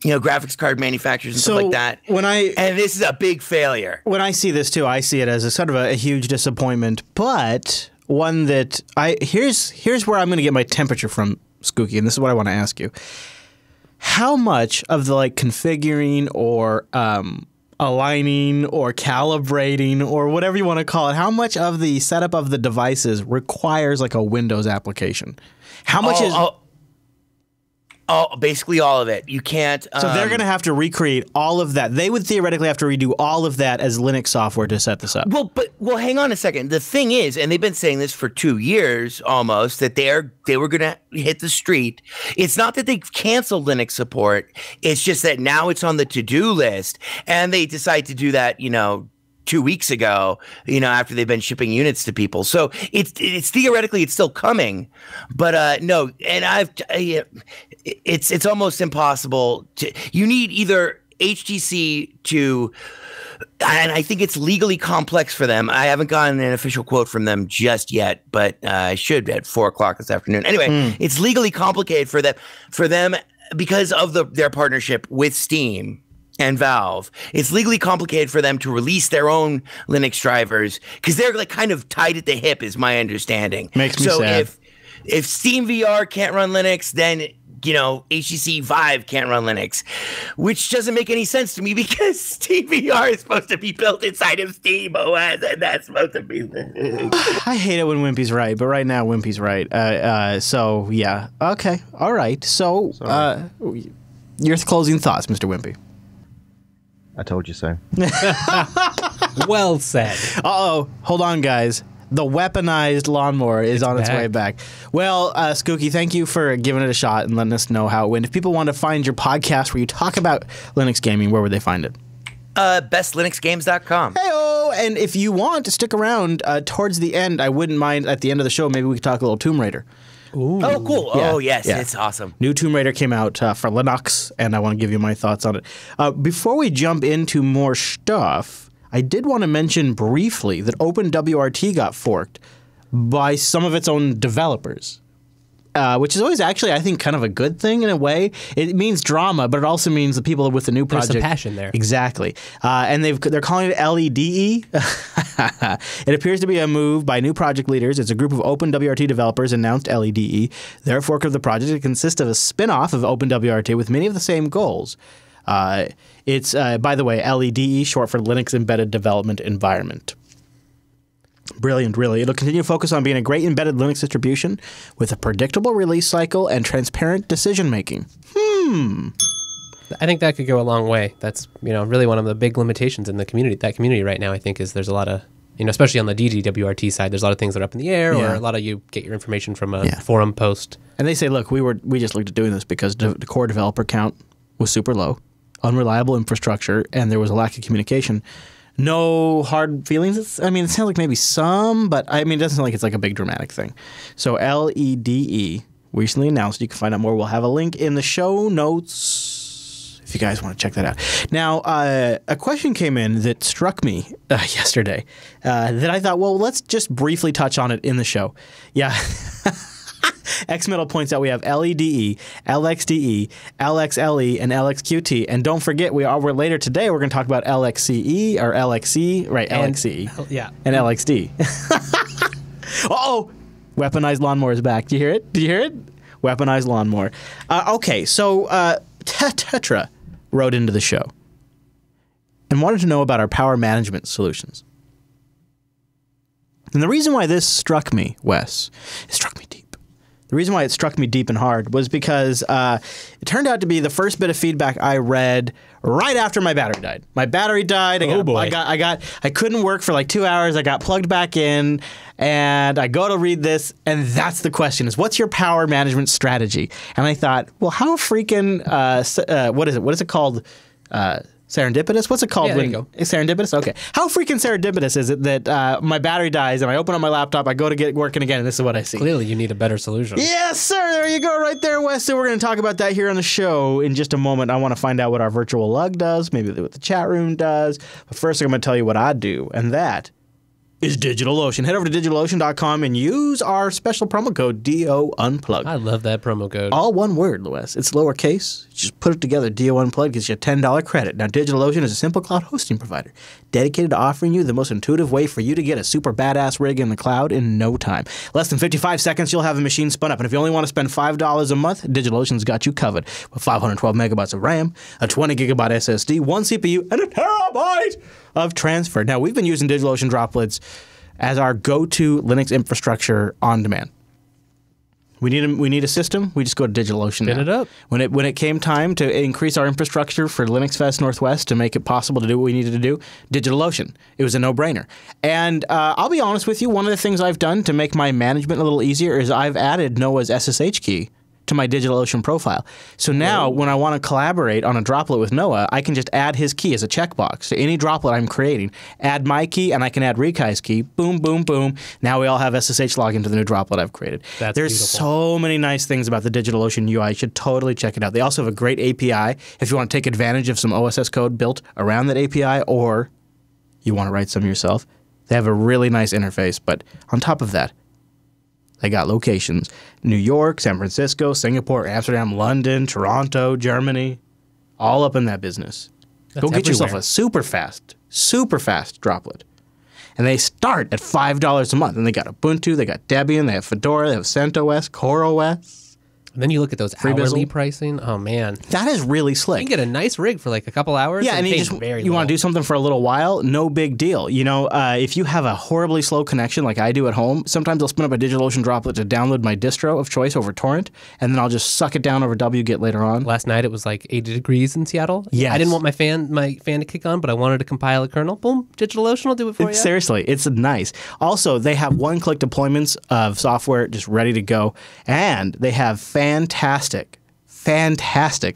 graphics card manufacturers and stuff like that. And this is a big failure. When I see this too, I see it as a sort of a huge disappointment, but one that here's where I'm going to get my temperature from, Skookie, and this is what I want to ask you. How much of the configuring or aligning or calibrating or whatever you want to call it, how much of the setup of the devices requires a Windows application? How much basically all of it. You can't. So they're going to have to recreate all of that. They would theoretically have to redo all of that as Linux software to set this up. Well, hang on a second. The thing is, and they've been saying this for 2 years almost, that they were going to hit the street. It's not that they canceled Linux support. It's just that now it's on the to-do list, and they decide to do that, 2 weeks ago, after they've been shipping units to people. So it's theoretically it's still coming, but no. And it's almost impossible to. You need either HTC to. And I think it's legally complex for them. I haven't gotten an official quote from them just yet, but I should at 4 o'clock this afternoon. Anyway, it's legally complicated for them because of their partnership with Steam and Valve. It's legally complicated for them to release their own Linux drivers because they're kind of tied at the hip, is my understanding. Makes me sad. If Steam VR can't run Linux, then you know, HTC Vive can't run Linux, which doesn't make any sense to me because SteamVR is supposed to be built inside of SteamOS, and that's supposed to be. I hate it when Wimpy's right, but right now Wimpy's right. So yeah, okay, all right. So your closing thoughts, Mr. Wimpy. I told you so. Well said. Uh-oh. Hold on, guys. The weaponized lawnmower is on its way back. Well, Skookie, thank you for giving it a shot and letting us know how it went. If people want to find your podcast where you talk about Linux gaming, where would they find it? BestLinuxGames.com. Hey-oh! And if you want to stick around towards the end, I wouldn't mind at the end of the show, maybe we could talk a little Tomb Raider. Ooh. Oh, cool. Yeah. Oh, yes. Yeah. It's awesome. New Tomb Raider came out for Linux, and I want to give you my thoughts on it. Before we jump into more stuff, I did want to mention briefly that OpenWRT got forked by some of its own developers, which is always actually, I think, kind of a good thing in a way. It means drama, but it also means the people with the new project. There's some passion there. Exactly. And they're calling it LEDE. It appears to be a move by new project leaders. It's a group of OpenWRT developers announced LEDE. Their fork of the project, it consists of a spin-off of OpenWRT with many of the same goals. It's, by the way, LEDE, short for Linux Embedded Development Environment. Brilliant, really. It'll continue to focus on being a great embedded Linux distribution with a predictable release cycle and transparent decision-making. Hmm. I think that could go a long way. That's, you know, really one of the big limitations in the community. That community right now, I think, is there's a lot of, you know, especially on the DGWRT side, there's a lot of things that are up in the air, or a lot of you get your information from a forum post. And they say, look, we just looked at doing this because the core developer count was super low, unreliable infrastructure, and there was a lack of communication. No hard feelings. It's, I mean, it sounds like maybe some, but I mean, it doesn't sound like it's like a big dramatic thing. So LEDE recently announced. You can find out more. We'll have a link in the show notes if you guys want to check that out. Now, a question came in that struck me yesterday that I thought, well, let's just briefly touch on it in the show. Yeah. Xmetal points out we have LEDE, LXDE, LXLE, and LXQT. And don't forget, we're later today, we're going to talk about LXCE, or LXC, right, and, LXE. Yeah. And LXD. Uh-oh! Weaponized lawnmower is back. Did you hear it? Did you hear it? Weaponized lawnmower. Okay, so Tetra wrote into the show and wanted to know about our power management solutions. And the reason why this struck me, Wes, it struck me deep. The reason why it struck me deep and hard was because it turned out to be the first bit of feedback I read right after my battery died. My battery died. I couldn't work for like 2 hours. I got plugged back in, and I go to read this, and that's the question: is what's your power management strategy? And I thought, well, how freaking what is it? What is it called? Serendipitous? What's it called? Yeah, there you go. Serendipitous? Okay. How freaking serendipitous is it that my battery dies and I open up my laptop, I go to get working again, and this is what I see? Clearly, you need a better solution. Yes, sir. There you go, right there, Wes. So we're going to talk about that here on the show in just a moment. I want to find out what our virtual lug does, maybe what the chat room does. But first, I'm going to tell you what I do, and that is DigitalOcean. Head over to DigitalOcean.com and use our special promo code DOUnplugged. I love that promo code. All one word, Lewis. It's lowercase. Just put it together. DOUnplugged gives you a $10 credit. Now, DigitalOcean is a simple cloud hosting provider dedicated to offering you the most intuitive way for you to get a super badass rig in the cloud in no time. Less than 55 seconds, you'll have a machine spun up. And if you only want to spend $5 a month, DigitalOcean's got you covered with 512 megabytes of RAM, a 20 gigabyte SSD, 1 CPU, and a terabyte of transfer. Now, we've been using DigitalOcean droplets as our go-to Linux infrastructure on demand. We need a system. We just go to DigitalOcean. Spin it up. When it came time to increase our infrastructure for Linux Fest Northwest to make it possible to do what we needed to do, DigitalOcean. It was a no-brainer. And I'll be honest with you, one of the things I've done to make my management a little easier is I've added Noah's SSH key to my DigitalOcean profile. So now when I want to collaborate on a droplet with Noah, I can just add his key as a checkbox to any droplet I'm creating, add my key, and I can add Rikai's key. Boom, boom, boom. Now we all have SSH login to the new droplet I've created. There's so many nice things about the DigitalOcean UI. You should totally check it out. They also have a great API if you want to take advantage of some OSS code built around that API, or you want to write some yourself. They have a really nice interface, but on top of that, they got locations: New York, San Francisco, Singapore, Amsterdam, London, Toronto, Germany, all up in that business. That's everywhere. Go get yourself a super fast droplet. And they start at $5 a month. And they got Ubuntu, they got Debian, they have Fedora, they have CentOS, CoreOS. And then you look at those hourly pricing. Oh man, that is really slick. You can get a nice rig for like a couple hours. Yeah, and you just want to do something for a little while. No big deal. You know, if you have a horribly slow connection like I do at home, sometimes I'll spin up a DigitalOcean droplet to download my distro of choice over torrent, and then I'll just suck it down over WGit later on. Last night it was like 80 degrees in Seattle. Yeah, I didn't want my fan to kick on, but I wanted to compile a kernel. Boom, DigitalOcean will do it for you. Seriously, it's nice. Also, they have one-click deployments of software just ready to go, and they have fantastic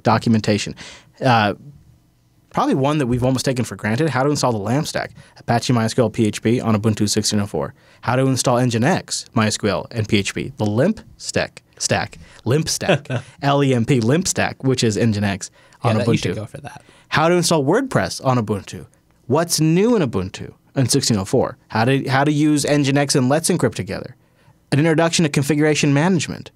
documentation. Probably one that we've almost taken for granted, how to install the LAMP stack, Apache MySQL PHP on Ubuntu 16.04. How to install Nginx, MySQL, and PHP, the LIMP stack, LIMP stack, L-E-M-P, LIMP stack, which is Nginx on Ubuntu. You should go for that. How to install WordPress on Ubuntu. What's new in Ubuntu and 16.04. How to use Nginx and Let's Encrypt together. An introduction to configuration management.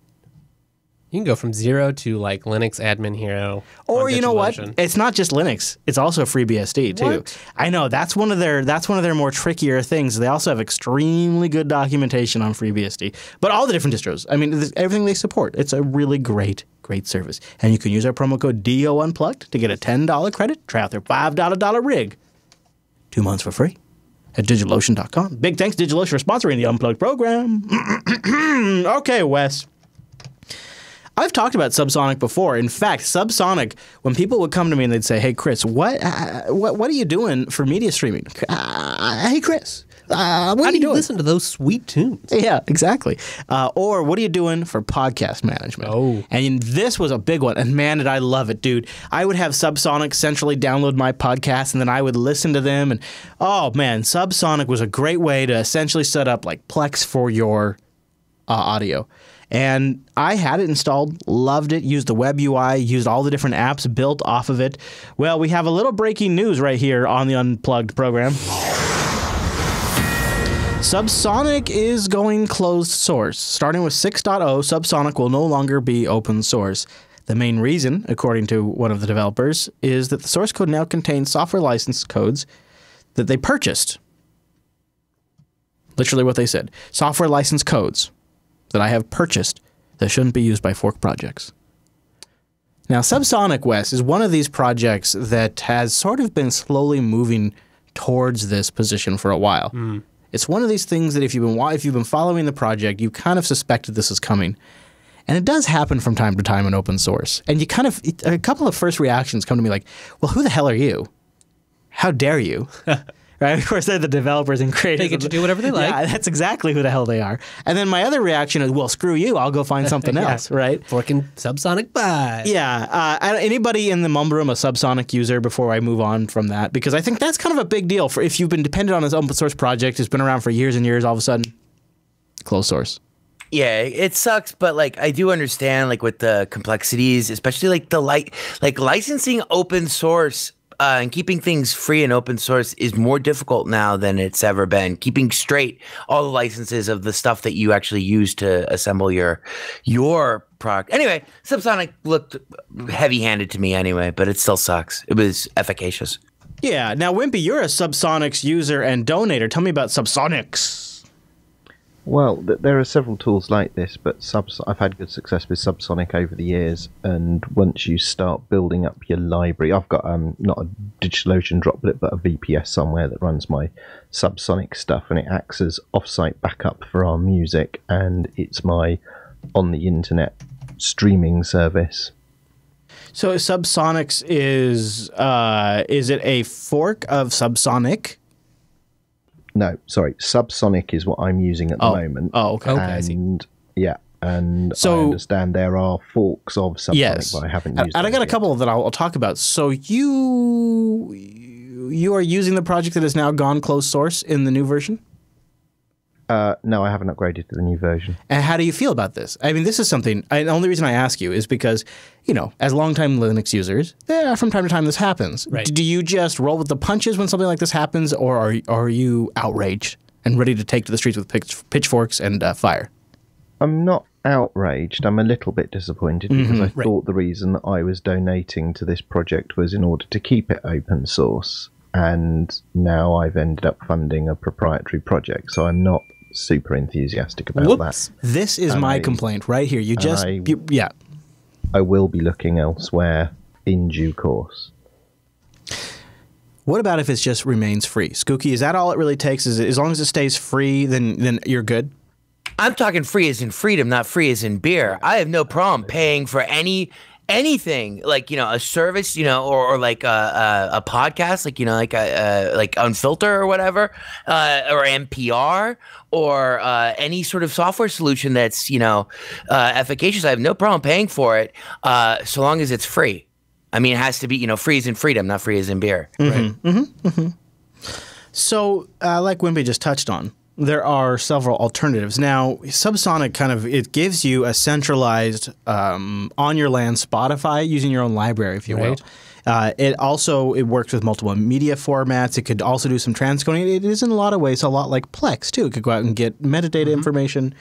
You can go from zero to like Linux Admin Hero. Or you know what? It's not just Linux. It's also FreeBSD too. What? I know that's one of their more trickier things. They also have extremely good documentation on FreeBSD, but all the different distros. I mean, everything they support. It's a really great service. And you can use our promo code DOUnplugged to get a $10 credit. Try out their $5 rig. 2 months for free at DigitalOcean.com. Big thanks to DigitalOcean for sponsoring the Unplugged program. Okay, Wes. I've talked about Subsonic before. In fact, Subsonic, when people would come to me and they'd say, hey, Chris, what are you doing for media streaming? Hey, Chris, what are you doing? Listen to those sweet tunes. Yeah, exactly. Or what are you doing for podcast management? Oh. And this was a big one. And man, did I love it, dude. I would have Subsonic centrally download my podcast, and then I would listen to them. And oh, man, Subsonic was a great way to essentially set up like Plex for your audio. And I had it installed, loved it, used the web UI, used all the different apps built off of it. Well, we have a little breaking news right here on the Unplugged program. Subsonic is going closed source. Starting with 6.0, Subsonic will no longer be open source. The main reason, according to one of the developers, is that the source code now contains software license codes that they purchased. Literally what they said. Software license codes that I have purchased that shouldn't be used by fork projects. Now, Subsonic, West, is one of these projects that has sort of been slowly moving towards this position for a while. Mm. It's one of these things that if you've been following the project, you kind of suspected this is coming. And it does happen from time to time in open source. And you kind of, a couple of first reactions come to me like, well, who the hell are you? How dare you? Right? Of course, they're the developers and creators. They get to do whatever they like. Yeah, that's exactly who the hell they are. And then my other reaction is, well, screw you. I'll go find something else, right? Forking Subsonic by. Yeah. Anybody in the mum room a Subsonic user before I move on from that? Because I think that's kind of a big deal for if you've been dependent on this open source project, it's been around for years and years, all of a sudden, closed source. Yeah, it sucks, but like I do understand like with the complexities, especially like the licensing open source. And keeping things free and open source is more difficult now than it's ever been. Keeping straight all the licenses of the stuff that you actually use to assemble your product. Anyway, Subsonic looked heavy-handed to me anyway, but it still sucks. It was efficacious. Yeah. Now, Wimpy, you're a Subsonics user and donator. Tell me about Subsonics. Well, there are several tools like this, but I've had good success with Subsonic over the years, and once you start building up your library, I've got not a DigitalOcean droplet, but a VPS somewhere that runs my Subsonic stuff, and it acts as offsite backup for our music, and it's my on-the-internet streaming service. So Subsonics is it a fork of Subsonic? No, sorry. Subsonic is what I'm using at the moment. Oh, okay. And, I see. Yeah, and so, I understand there are forks of Subsonic, but I haven't used them. And I got a couple that I'll talk about. So you are using the project that has now gone closed source in the new version? No, I haven't upgraded to the new version. And how do you feel about this? I mean, this is something. The only reason I ask you is because, you know, as longtime Linux users, from time to time this happens. Right. Do you just roll with the punches when something like this happens, or are you outraged and ready to take to the streets with pitchforks and fire? I'm not outraged. I'm a little bit disappointed because I thought the reason that I was donating to this project was in order to keep it open source, and now I've ended up funding a proprietary project, so I'm not super enthusiastic about that. This is my complaint right here. You just, yeah. I will be looking elsewhere in due course. What about if it just remains free? Skookie, is that all it really takes? Is it, as long as it stays free, then you're good? I'm talking free as in freedom, not free as in beer. I have no problem paying for anything, like, you know, a service, you know, or like a podcast, like, you know, like Unfilter or whatever, or NPR, or any sort of software solution that's, you know, efficacious. I have no problem paying for it, so long as it's free. I mean, it has to be, you know, free as in freedom, not free as in beer. Mm-hmm. Right? Mm-hmm. Mm-hmm. So, like Wimpy just touched on, there are several alternatives. Now, Subsonic kind of, it gives you a centralized, on your LAN Spotify using your own library, if you will. It also works with multiple media formats. It could also do some transcoding. It is in a lot of ways a lot like Plex, too. It could go out and get metadata information,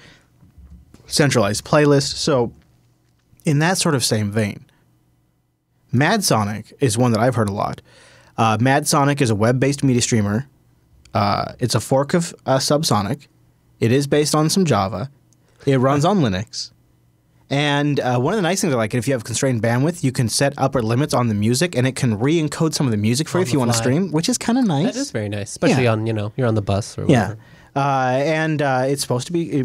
centralized playlists. So, in that sort of same vein, Madsonic is one that I've heard a lot. Madsonic is a web-based media streamer. It's a fork of Subsonic. It is based on some Java. It runs on Linux. And one of the nice things I like, if you have constrained bandwidth, you can set upper limits on the music, and it can re-encode some of the music for you if you want to stream, which is kind of nice. That is very nice, especially on, you know, you're on the bus or whatever. It's supposed to be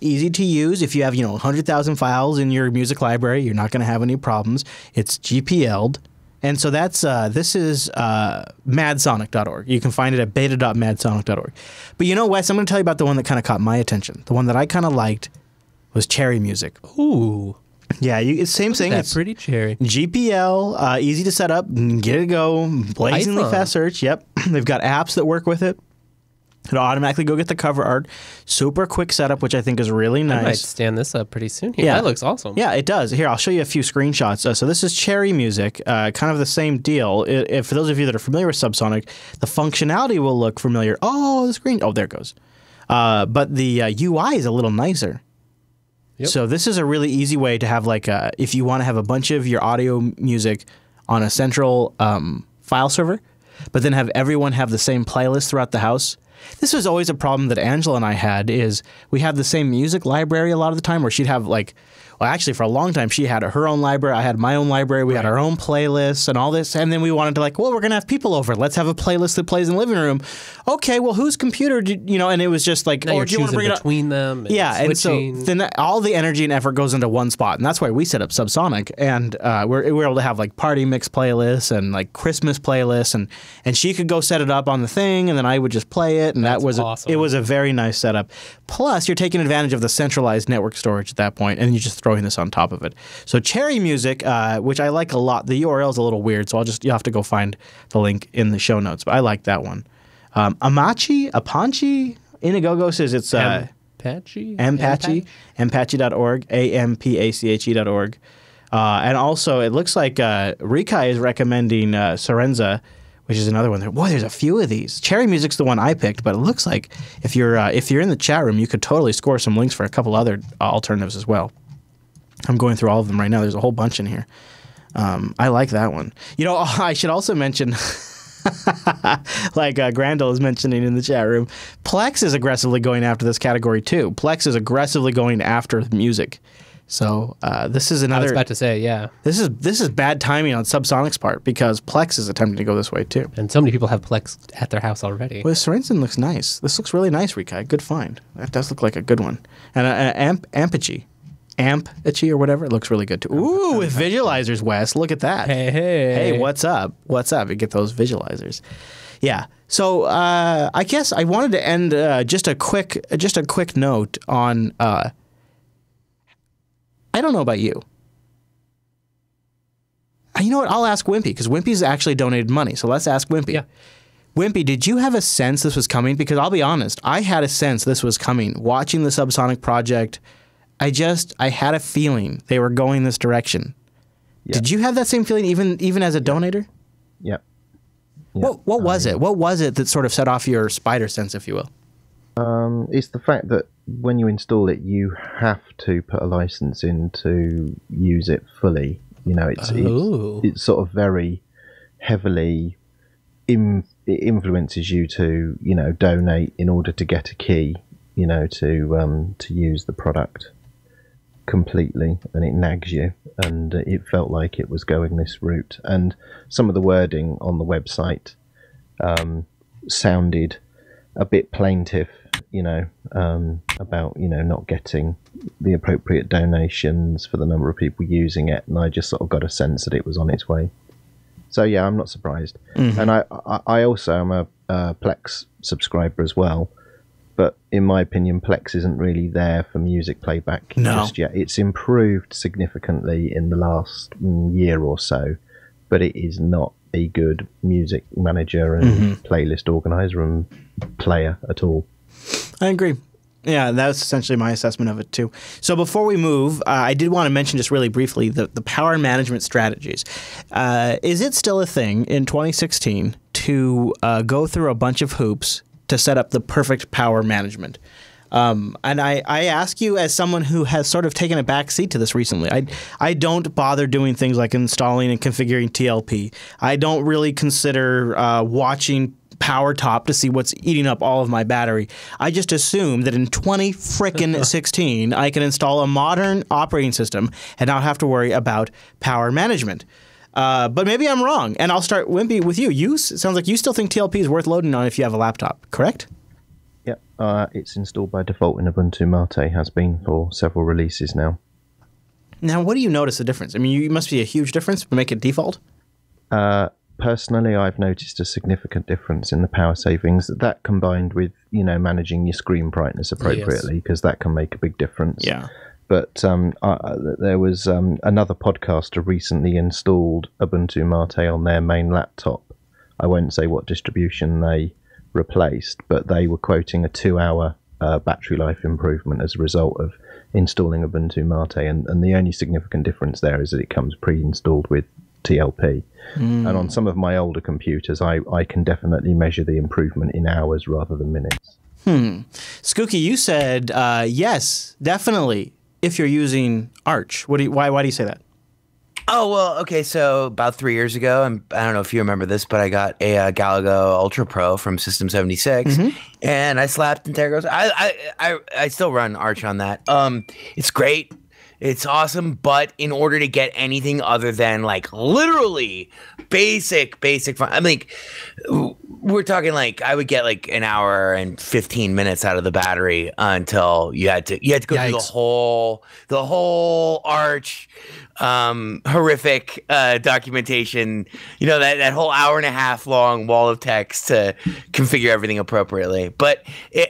easy to use. If you have, you know, 100,000 files in your music library, you're not going to have any problems. It's GPL'd. And so that's this is madsonic.org. You can find it at beta.madsonic.org. But you know, Wes, I'm going to tell you about the one that kind of caught my attention. The one that I kind of liked was Cherry Music. Ooh. Yeah, it's same thing. That's pretty cherry. GPL, easy to set up, get it go, blazingly fast search. Yep. They've got apps that work with it. It'll automatically go get the cover art. Super quick setup, which I think is really nice. I might stand this up pretty soon here. Yeah. That looks awesome. Yeah, it does. Here, I'll show you a few screenshots. So this is Cherry Music, kind of the same deal. For those of you that are familiar with Subsonic, the functionality will look familiar. Oh, the screen. Oh, there it goes. But the UI is a little nicer. Yep. So this is a really easy way to have, like, if you want to have a bunch of your audio music on a central file server, but then have everyone have the same playlist throughout the house. This was always a problem that Angela and I had, is we had the same music library a lot of the time, where she'd have, like, well, actually for a long time she had her own library, I had my own library, we had our own playlists and all this, and then we wanted to, like, well, we're going to have people over, let's have a playlist that plays in the living room. Okay, well, whose computer did, you know, and it was just like, now do you want to bring it up? Between them and switching. And so then all the energy and effort goes into one spot, and that's why we set up Subsonic, and we're able to have, like, party mix playlists and, like, Christmas playlists, and she could go set it up on the thing, and then I would just play it. And that was awesome. It was a very nice setup. Plus, you're taking advantage of the centralized network storage at that point, and you're just throwing this on top of it. So Cherry Music, which I like a lot. The URL is a little weird, so you'll have to go find the link in the show notes. But I like that one. Apanchi Inagogo says it's Ampache.org, ampache.org, and also it looks like Rikai is recommending Serenza, which is another one. Boy, there's a few of these. Cherry Music's the one I picked, but it looks like if you're in the chat room, you could totally score some links for a couple other alternatives as well. I'm going through all of them right now. There's a whole bunch in here. I like that one. You know, I should also mention, like Grandel is mentioning in the chat room, Plex is aggressively going after this category too. Plex is aggressively going after music. So this is another. I was about to say, yeah. This is bad timing on Subsonic's part, because Plex is attempting to go this way too. And so many people have Plex at their house already. Well, Sorensen looks nice. This looks really nice, Rikai. Good find. That does look like a good one. And Ampache or whatever, it looks really good too. Ooh, with visualizers, Wes. Look at that. Hey, what's up? What's up? You get those visualizers. Yeah. So I guess I wanted to end just a quick note on. I don't know about you. You know what? I'll ask Wimpy, because Wimpy's actually donated money. So let's ask Wimpy. Yeah. Wimpy, did you have a sense this was coming? Because I'll be honest, I had a sense this was coming. Watching the Subsonic project, I had a feeling they were going this direction. Yeah. Did you have that same feeling even as a donator? Yeah. What was it? What was it that sort of set off your spider sense, if you will? It's the fact that when you install it, you have to put a license in to use it fully. You know, it's sort of very heavily it influences you to, you know, donate in order to get a key, you know, to use the product completely, and it nags you. and it felt like it was going this route. And some of the wording on the website sounded a bit plaintive, you know, about, you know, not getting the appropriate donations for the number of people using it, and I just sort of got a sense that it was on its way. So yeah, I'm not surprised. Mm-hmm. And I also am a Plex subscriber as well, but in my opinion, Plex isn't really there for music playback just yet. It's improved significantly in the last year or so, but it is not a good music manager and playlist organizer and player at all. I agree. Yeah, that's essentially my assessment of it too. So before we move, I did want to mention just really briefly the power management strategies. Is it still a thing in 2016 to go through a bunch of hoops to set up the perfect power management? And I ask you as someone who has sort of taken a back seat to this recently. I don't bother doing things like installing and configuring TLP. I don't really consider watching power top to see what's eating up all of my battery. I just assume that in 2016 I can install a modern operating system and not have to worry about power management. But maybe I'm wrong, and I'll start, Wimpy, with you. You sounds like you still think TLP is worth loading on if you have a laptop, correct? Yep, it's installed by default in Ubuntu Mate, has been for several releases now. Now, what do you notice the difference? I mean, you must be a huge difference, but make it default? Personally, I've noticed a significant difference in the power savings. That combined with, you know, managing your screen brightness appropriately, because that can make a big difference. Yeah. But there was another podcaster recently installed Ubuntu Mate on their main laptop. I won't say what distribution they replaced, but they were quoting a 2-hour battery life improvement as a result of installing Ubuntu Mate. And the only significant difference there is that it comes pre-installed with TLP. Mm. And on some of my older computers, I can definitely measure the improvement in hours rather than minutes. Hmm. Skookie, you said yes, definitely, if you're using Arch. What do you, why do you say that? Oh, well, okay, so about 3 years ago, and I don't know if you remember this, but I got a Galago Ultra Pro from System 76, and I slapped and there goes. I still run Arch on that. It's great. It's awesome, but in order to get anything other than, like, literally basic fun, I mean, we're talking, like, I would get, like, an hour and 15 minutes out of the battery until you had to go through the whole Arch horrific documentation, you know, that whole hour and a half long wall of text to configure everything appropriately. But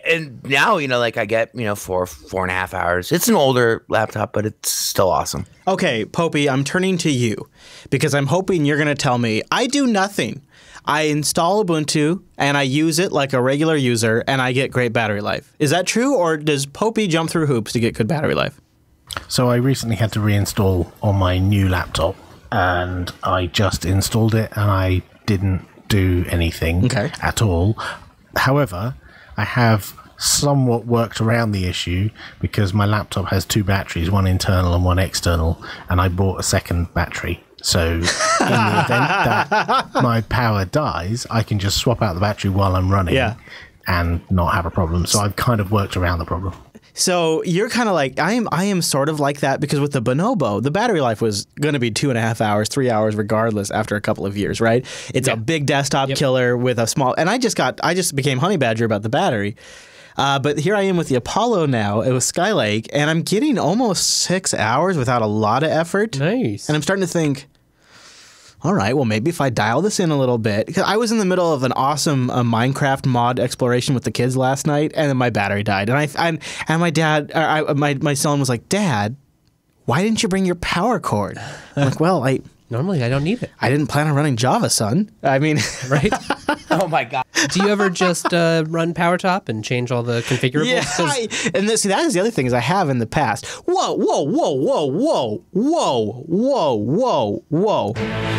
and now, you know, like, I get, you know, four and a half hours. It's an older laptop, but it's still awesome. Okay, Popey, I'm turning to you because I'm hoping you're going to tell me I do nothing. I install Ubuntu and I use it like a regular user and I get great battery life. Is that true, or does Popey jump through hoops to get good battery life? So I recently had to reinstall on my new laptop, and I just installed it and I didn't do anything at all. However, I have somewhat worked around the issue because my laptop has two batteries, one internal and one external, and I bought a second battery. So in the event that my power dies, I can just swap out the battery while I'm running and not have a problem. So I've kind of worked around the problem. So you're kind of like, I am sort of like that, because with the Bonobo, the battery life was going to be 2.5 hours, 3 hours, regardless after a couple of years, right? It's a big desktop killer with a small, and I just became honey badger about the battery. But here I am with the Apollo now, it was Skylake, and I'm getting almost 6 hours without a lot of effort. Nice. And I'm starting to think, all right, well, maybe if I dial this in a little bit. Because I was in the middle of an awesome Minecraft mod exploration with the kids last night, and then my battery died. And my son was like, "Dad, why didn't you bring your power cord?" I'm like, "Well, normally I don't need it. I didn't plan on running Java, son. I mean, right? Oh my God! Do you ever just run PowerTop and change all the configurables? Yeah, and that is the other thing is I have in the past. Whoa, whoa, whoa, whoa, whoa, whoa, whoa, whoa, whoa.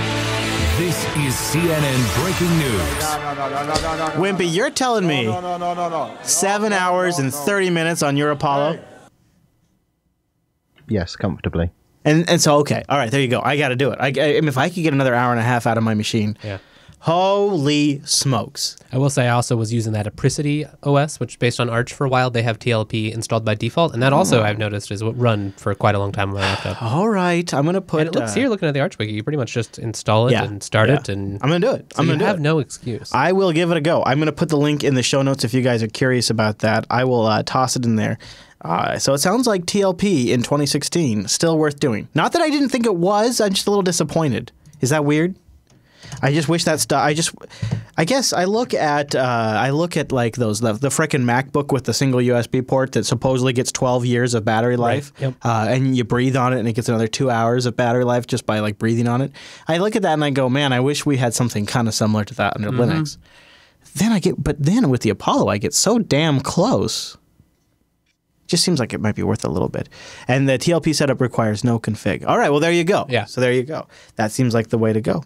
This is CNN Breaking News. Wimpy, you're telling me 7 hours and 30 minutes on your Apollo? Yes, comfortably. And so, okay. All right, there you go. I got to do it. I mean, if I could get another hour and a half out of my machine. Yeah. Holy smokes. I will say I also was using that Apricity OS, which based on Arch for a while. They have TLP installed by default. And that also, I've noticed, is what run for quite a long time on my laptop. All right. I'm going to put... And it looks here, looking at the Arch wiki, you pretty much just install it and start it. And I'm going to do it. So I'm going to have no excuse. I will give it a go. I'm going to put the link in the show notes if you guys are curious about that. I will toss it in there. So it sounds like TLP in 2016, still worth doing. Not that I didn't think it was. I'm just a little disappointed. Is that weird? I just wish that stuff. I guess I look at like those the frickin' MacBook with the single USB port that supposedly gets 12 years of battery life, and you breathe on it and it gets another 2 hours of battery life just by like breathing on it. I look at that and I go, man, I wish we had something kind of similar to that under Linux. But then with the Apollo, I get so damn close. Just seems like it might be worth a little bit. And the TLP setup requires no config. All right, well there you go. Yeah. So there you go. That seems like the way to go.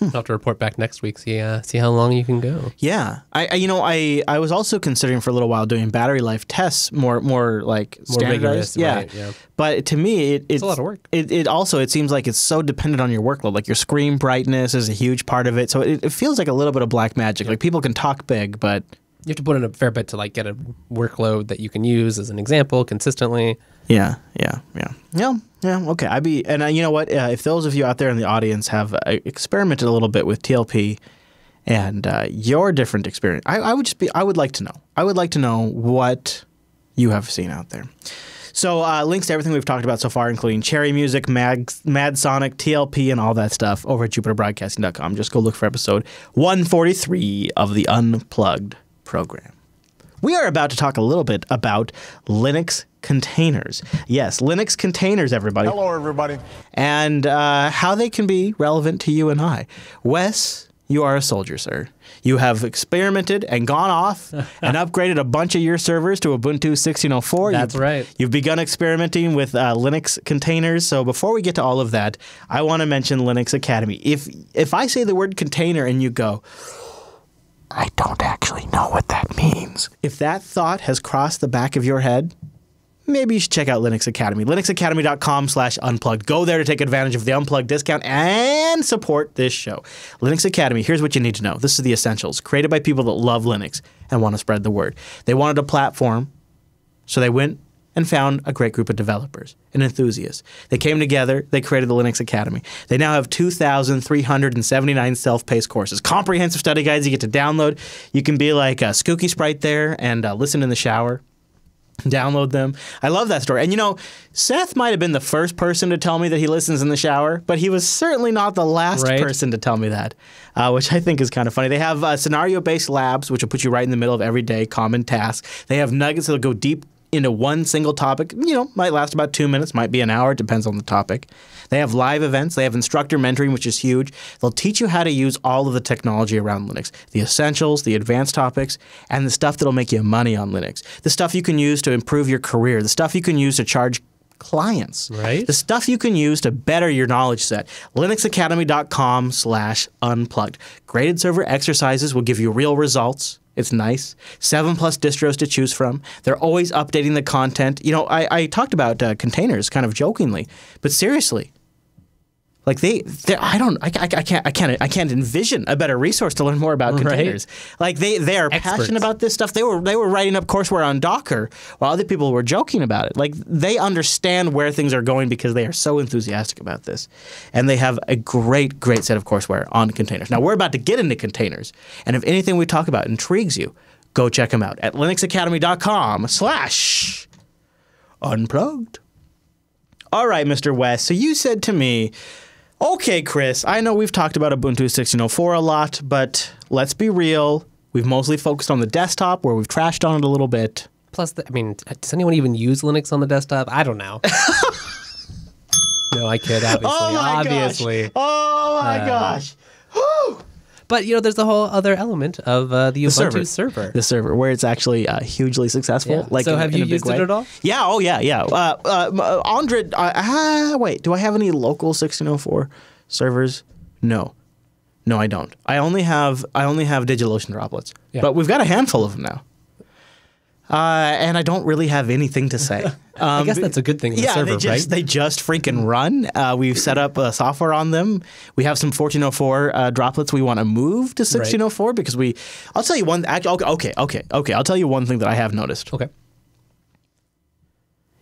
I'll have to report back next week, see how long you can go. Yeah. I was also considering for a little while doing battery life tests, more like standardized. Right, yeah. But to me, it's a lot of work. It seems like it's so dependent on your workload. Like your screen brightness is a huge part of it. So it feels like a little bit of black magic. Yep. Like people can talk big, but... You have to put in a fair bit to like get a workload that you can use as an example consistently. Yeah. Okay. You know what? If those of you out there in the audience have experimented a little bit with TLP and your different experience, I would like to know. I would like to know what you have seen out there. So links to everything we've talked about so far, including Cherry Music, Madsonic, TLP, and all that stuff over at jupiterbroadcasting.com. Just go look for episode 143 of the Unplugged program. We are about to talk a little bit about Linux containers. Yes, Linux containers, everybody. Hello, everybody. And how they can be relevant to you and I. Wes, you are a soldier, sir. You have experimented and gone off and upgraded a bunch of your servers to Ubuntu 16.04. That's right. You've begun experimenting with Linux containers. So before we get to all of that, I want to mention Linux Academy. If I say the word container and you go... I don't actually know what that means. If that thought has crossed the back of your head, maybe you should check out Linux Academy. LinuxAcademy.com/unplugged. Go there to take advantage of the unplugged discount and support this show. Linux Academy, here's what you need to know. This is the essentials, created by people that love Linux and want to spread the word. They wanted a platform, so they went and found a great group of developers and enthusiasts. They came together, they created the Linux Academy. They now have 2,379 self-paced courses. Comprehensive study guides you get to download. You can be like a Skooky Sprite there and listen in the shower. Download them. I love that story. And you know, Seth might have been the first person to tell me that he listens in the shower, but he was certainly not the last person to tell me that, which I think is kind of funny. They have scenario-based labs, which will put you right in the middle of everyday common tasks. They have nuggets that will go deep into one single topic, you know, might last about 2 minutes, might be an hour, depends on the topic. They have live events, they have instructor mentoring, which is huge. They'll teach you how to use all of the technology around Linux, the essentials, the advanced topics, and the stuff that'll make you money on Linux, the stuff you can use to improve your career, the stuff you can use to charge clients, the stuff you can use to better your knowledge set. LinuxAcademy.com/unplugged. Graded server exercises will give you real results. It's nice. 7+ distros to choose from. They're always updating the content. You know, I talked about containers kind of jokingly, but seriously, like I can't envision a better resource to learn more about containers. Like they are experts, passionate about this stuff. They were writing up courseware on Docker while other people were joking about it. Like they understand where things are going because they are so enthusiastic about this, and they have a great set of courseware on containers. Now we're about to get into containers, and if anything we talk about intrigues you, go check them out at LinuxAcademy.com/unplugged. All right, Mr. West. So you said to me, okay, Chris, I know we've talked about Ubuntu 16.04 a lot, but let's be real. We've mostly focused on the desktop where we've trashed on it a little bit. Plus, I mean, does anyone even use Linux on the desktop? I don't know. No, I kid, obviously. Oh, my gosh. Oh, my gosh. Whew. But, you know, there's the whole other element of the Ubuntu server. The server, where it's actually hugely successful. Yeah. Like, so have you used it at all? Yeah. Oh, yeah, yeah. Andre, wait, do I have any local 16.04 servers? No. No, I don't. I only have DigitalOcean droplets. Yeah. But we've got a handful of them now. And I don't really have anything to say. I guess that's a good thing. Yeah, server, they just freaking run. We've set up software on them. We have some 1404 droplets we want to move to 1604 because we. I'll tell you one. Actually, okay. I'll tell you one thing that I have noticed. Okay.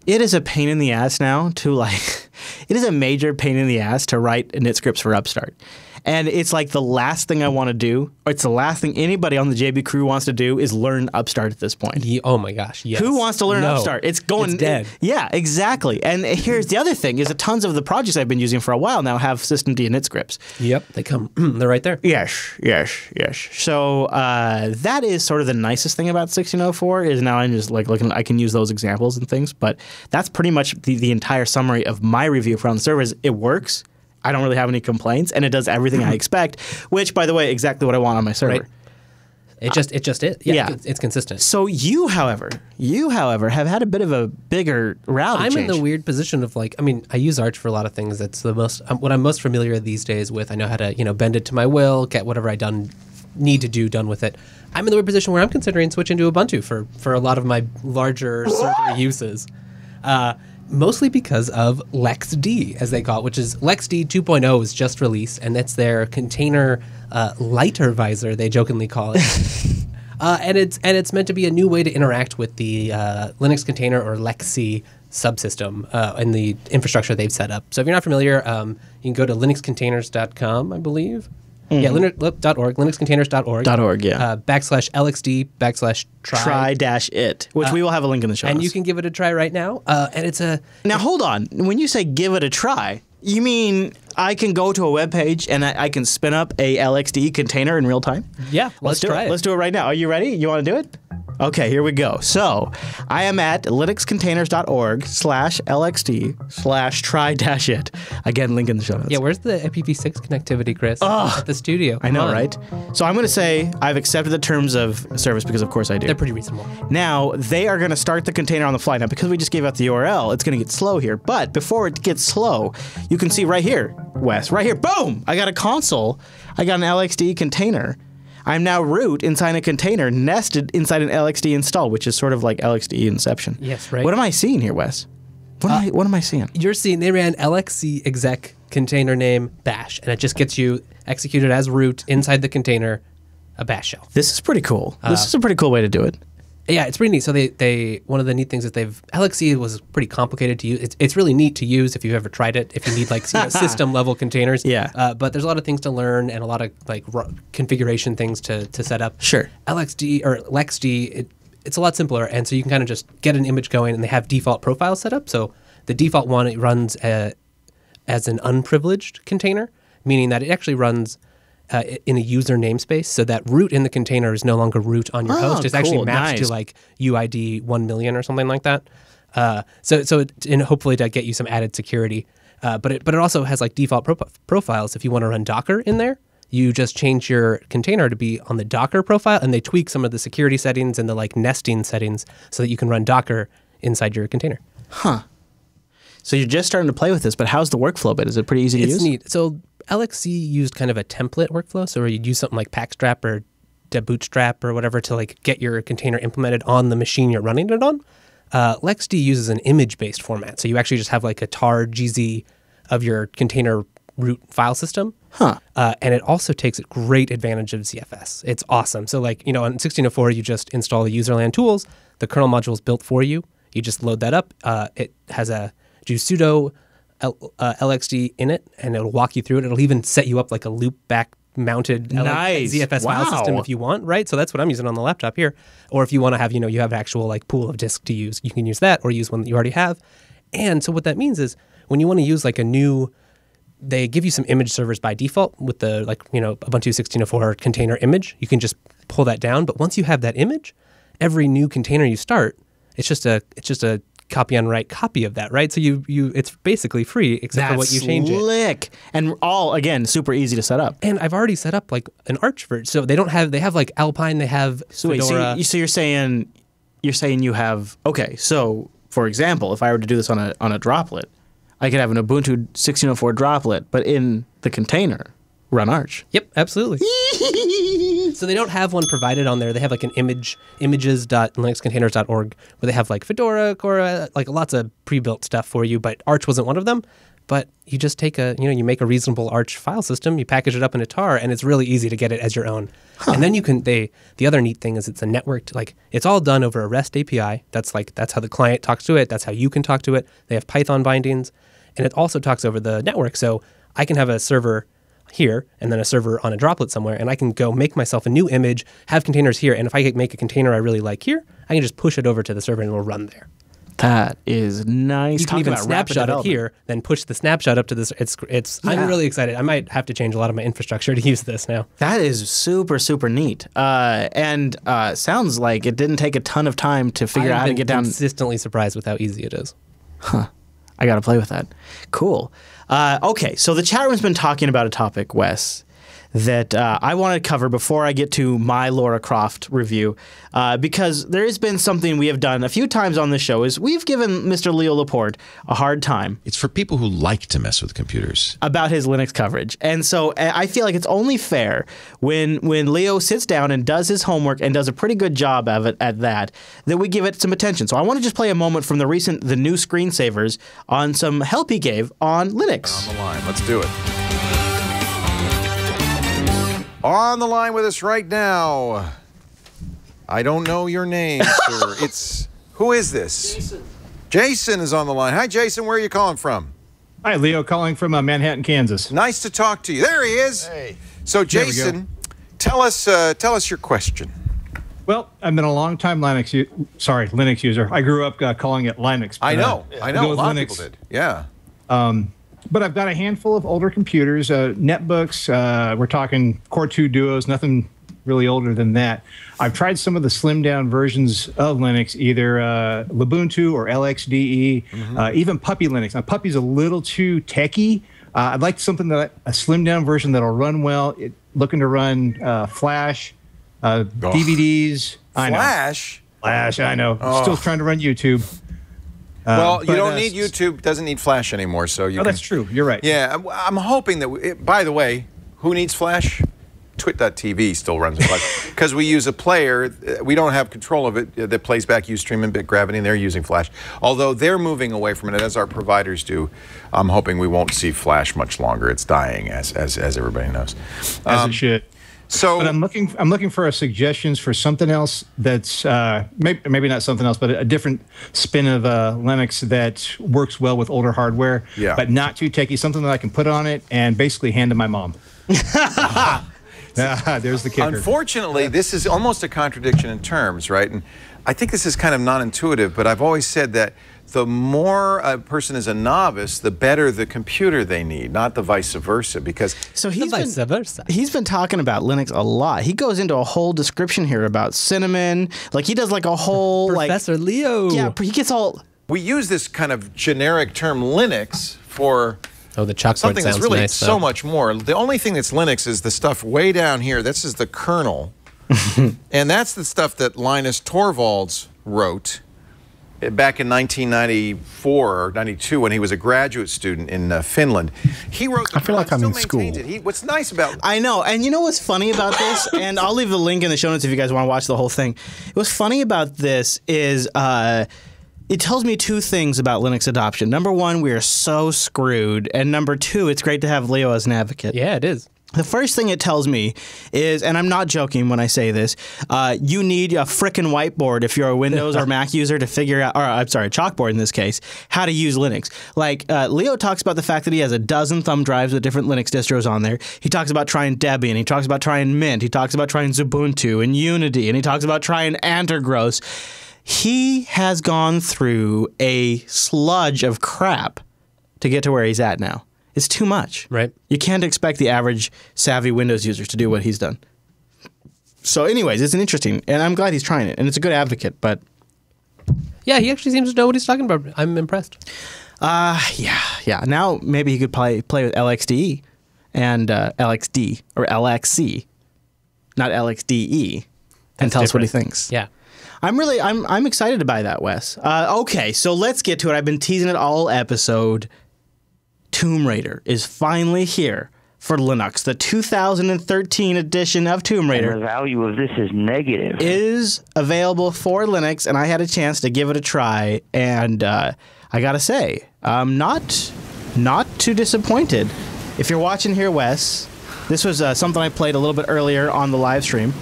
It is a pain in the ass now to like. It is a major pain in the ass to write init scripts for Upstart. And it's like the last thing I want to do, or it's the last thing anybody on the JB crew wants to do is learn Upstart at this point. Yeah, oh my gosh, yes. Who wants to learn Upstart? It's going it's dead. Yeah, exactly. And here's the other thing is that tons of the projects I've been using for a while now have systemd init scripts. Yep, they come. They're right there. Yes, yes, yes. So that is sort of the nicest thing about 1604 is now I'm just like looking, I can use those examples and things, but that's pretty much the entire summary of my review for on the server is it works. I don't really have any complaints, and it does everything I expect, which, by the way, exactly what I want on my server. Right. It just is. Yeah, yeah. It's consistent. So you, however, have had a bit of a bigger route. I'm in the weird position of like, I mean, I use Arch for a lot of things. That's the most what I'm most familiar these days with. I know how to bend it to my will, get whatever I need to do done with it. I'm in the weird position where I'm considering switching to Ubuntu for a lot of my larger server uses. Mostly because of LXD, as they call it, which is LXD 2.0 is just released, and that's their container lighter visor, they jokingly call it. and it's meant to be a new way to interact with the Linux container or LXC subsystem and the infrastructure they've set up. So if you're not familiar, you can go to linuxcontainers.com, I believe. Mm-hmm. Yeah, linux.org, linuxcontainers.org. .org, yeah. /LXD/try. Try-it, which we will have a link in the show. And you can give it a try right now. And it's a... Now, hold on. When you say give it a try, you mean I can go to a web page and I can spin up a LXDE container in real time? Yeah, let's try it. Let's do it right now. Are you ready? You want to do it? Okay, here we go. So I am at linuxcontainers.org/LXD/try-it. Again, link in the show notes. Yeah, where's the IPv6 connectivity, Chris? Oh, at the studio. I know, right? So I'm going to say I've accepted the terms of service because, of course, I do. They're pretty reasonable. Now, they are going to start the container on the fly. Now, because we just gave out the URL, it's going to get slow here. But before it gets slow, you can see right here, Wes, right here, boom! I got a console. I got an LXDE container. I'm now root inside a container nested inside an LXD install, which is sort of like LXDE inception. Yes, right. What am I seeing here, Wes? What am I seeing? You're seeing they ran LXC exec container name bash, and it just gets you executed as root inside the container, a bash shell. This is pretty cool. This is a pretty cool way to do it. Yeah, it's pretty neat. So they one of the neat things that they've LXC was pretty complicated to use. It's really neat to use if you've ever tried it. If you need like system level containers, yeah. But there's a lot of things to learn and a lot of like configuration things to set up. Sure. LXD or LXD, it's a lot simpler, and so you can kind of just get an image going, and they have default profiles set up. So the default one it runs as an unprivileged container, meaning that it actually runs. In a user namespace, so that root in the container is no longer root on your host. It's actually mapped to like UID 1 million or something like that. So hopefully to get you some added security. But it also has like default profiles. If you want to run Docker in there, you just change your container to be on the Docker profile, and they tweak some of the security settings and the like nesting settings so that you can run Docker inside your container. Huh. So you're just starting to play with this, but how's the workflow bit? Is it pretty easy to use? It's neat. So LXC used kind of a template workflow, so where you'd use something like Packstrap or Bootstrap or whatever to like get your container implemented on the machine you're running it on. LXD uses an image-based format, so you actually just have like a tar.gz of your container root file system. Huh. And it also takes great advantage of ZFS. It's awesome. So like, on 1604, you just install the userland tools. The kernel module is built for you. You just load that up. It has a sudo LXD in it, and it'll walk you through it. It'll even set you up like a loopback mounted ZFS file system if you want, right? So that's what I'm using on the laptop here. Or if you want to have, you have an actual like pool of disk to use, you can use that or use one that you already have. And so what that means is when you want to use like a new, they give you some image servers by default with the like, Ubuntu 1604 container image. You can just pull that down. But once you have that image, every new container you start, it's just a copy on write copy of that, right? So it's basically free except for what you change it. And all, again, super easy to set up. And I've already set up like an Arch version. So they have like Alpine, they have Fedora. So you're saying you have, okay, so for example, if I were to do this on a droplet, I could have an Ubuntu 1604 droplet, but in the container, run Arch. Yep, absolutely. So they don't have one provided on there. They have like an images.linuxcontainers.org where they have like Fedora, Cora, like lots of pre-built stuff for you, but Arch wasn't one of them. But you just take a, you make a reasonable Arch file system, you package it up in a tar, and it's really easy to get it as your own. Huh. And then you can, the other neat thing is it's a networked, like it's all done over a REST API. That's like, that's how the client talks to it. That's how you can talk to it. They have Python bindings and it also talks over the network. So I can have a server here and then a server on a droplet somewhere, and I can go make myself a new image, have containers here. And if I make a container I really like here, I can just push it over to the server and it'll run there. That is nice. You can even snapshot it here, then push the snapshot up to this. Yeah. I'm really excited. I might have to change a lot of my infrastructure to use this now. That is super, super neat. And sounds like it didn't take a ton of time to figure out how to get down. I'm consistently surprised with how easy it is. Huh. I got to play with that. Cool. Okay, so the chat room's been talking about a topic, Wes, that I want to cover before I get to my Laura Croft review, because there has been something we have done a few times on this show is we've given Mr. Leo Laporte a hard time. It's for people who like to mess with computers. About his Linux coverage. And so I feel like it's only fair when Leo sits down and does his homework and does a pretty good job of it at that, that we give it some attention. So I want to just play a moment from the recent The New Screensavers on some help he gave on Linux. On the line. Let's do it. On the line with us right now, I don't know your name, sir. It's, who is this? Jason. Jason is on the line. Hi, Jason. Where are you calling from? Hi, Leo. Calling from Manhattan, Kansas. Nice to talk to you. There he is. Hey. So, Jason, tell us your question. Well, I've been a long-time Linux user. I grew up calling it Linux. I know. A lot of people did. Yeah. But I've got a handful of older computers, netbooks. We're talking Core 2 Duos, nothing really older than that. I've tried some of the slimmed-down versions of Linux, either Ubuntu or LXDE, even Puppy Linux. Now, Puppy's a little too techy. I'd like something that a slimmed-down version that'll run well. Looking to run Flash, DVDs. Flash? Flash, I know. Oh. Still trying to run YouTube. Well, you don't need YouTube, doesn't need Flash anymore, so you that's true. You're right. Yeah, I'm hoping that, by the way, who needs Flash? Twit.tv still runs Flash. Because we use a player, we don't have control of it, that plays back Ustream and BitGravity, and they're using Flash. Although they're moving away from it, as our providers do. I'm hoping we won't see Flash much longer. It's dying, as everybody knows. As it should. So, but I'm looking for suggestions for something else that's maybe not something else, but a different spin of Linux that works well with older hardware, yeah, but not too techy. Something that I can put on it and basically hand to my mom. There's the kicker. Unfortunately, this is almost a contradiction in terms, right? And I think this is kind of non-intuitive, but I've always said that the more a person is a novice, the better the computer they need, not the vice versa. Because he's been talking about Linux a lot. He goes into a whole description here about cinnamon. Like he does like a whole Professor Leo. Yeah, he gets all. We use this kind of generic term Linux for the chalkboard something that's really nice, so much more. The only thing that's Linux is the stuff way down here. This is the kernel, and that's the stuff that Linus Torvalds wrote back in 1994 or 92 when he was a graduate student in Finland. He wrote the I feel like I'm in school. What's nice about I know, and you know what's funny about this? And I'll leave the link in the show notes if you guys want to watch the whole thing. What's funny about this is it tells me two things about Linux adoption. Number one, we are so screwed. And number two, it's great to have Leo as an advocate. Yeah, it is. The first thing it tells me is, and I'm not joking when I say this, you need a frickin' whiteboard if you're a Windows or Mac user to figure out, or I'm sorry, a chalkboard in this case, how to use Linux. Like, Leo talks about the fact that he has a dozen thumb drives with different Linux distros on there. He talks about trying Debian. He talks about trying Mint. He talks about trying Ubuntu and Unity. And he talks about trying Antergros. He has gone through a sludge of crap to get to where he's at now. It's too much. Right. You can't expect the average savvy Windows user to do what he's done. So anyways, it's an interesting, and I'm glad he's trying it, and it's a good advocate, but... Yeah, he actually seems to know what he's talking about. I'm impressed. Yeah. Now maybe he could play with LXDE and LXD, or LXC, not LXDE, and tell us what he thinks. Yeah. I'm excited to buy that, Wes. Okay, so let's get to it. I've been teasing it all episode. Tomb Raider is finally here for Linux. The 2013 edition of Tomb Raider. And the value of this is negative. Is available for Linux, and I had a chance to give it a try, and I gotta say, I'm not too disappointed. If you're watching here, Wes, this was something I played a little bit earlier on the live stream.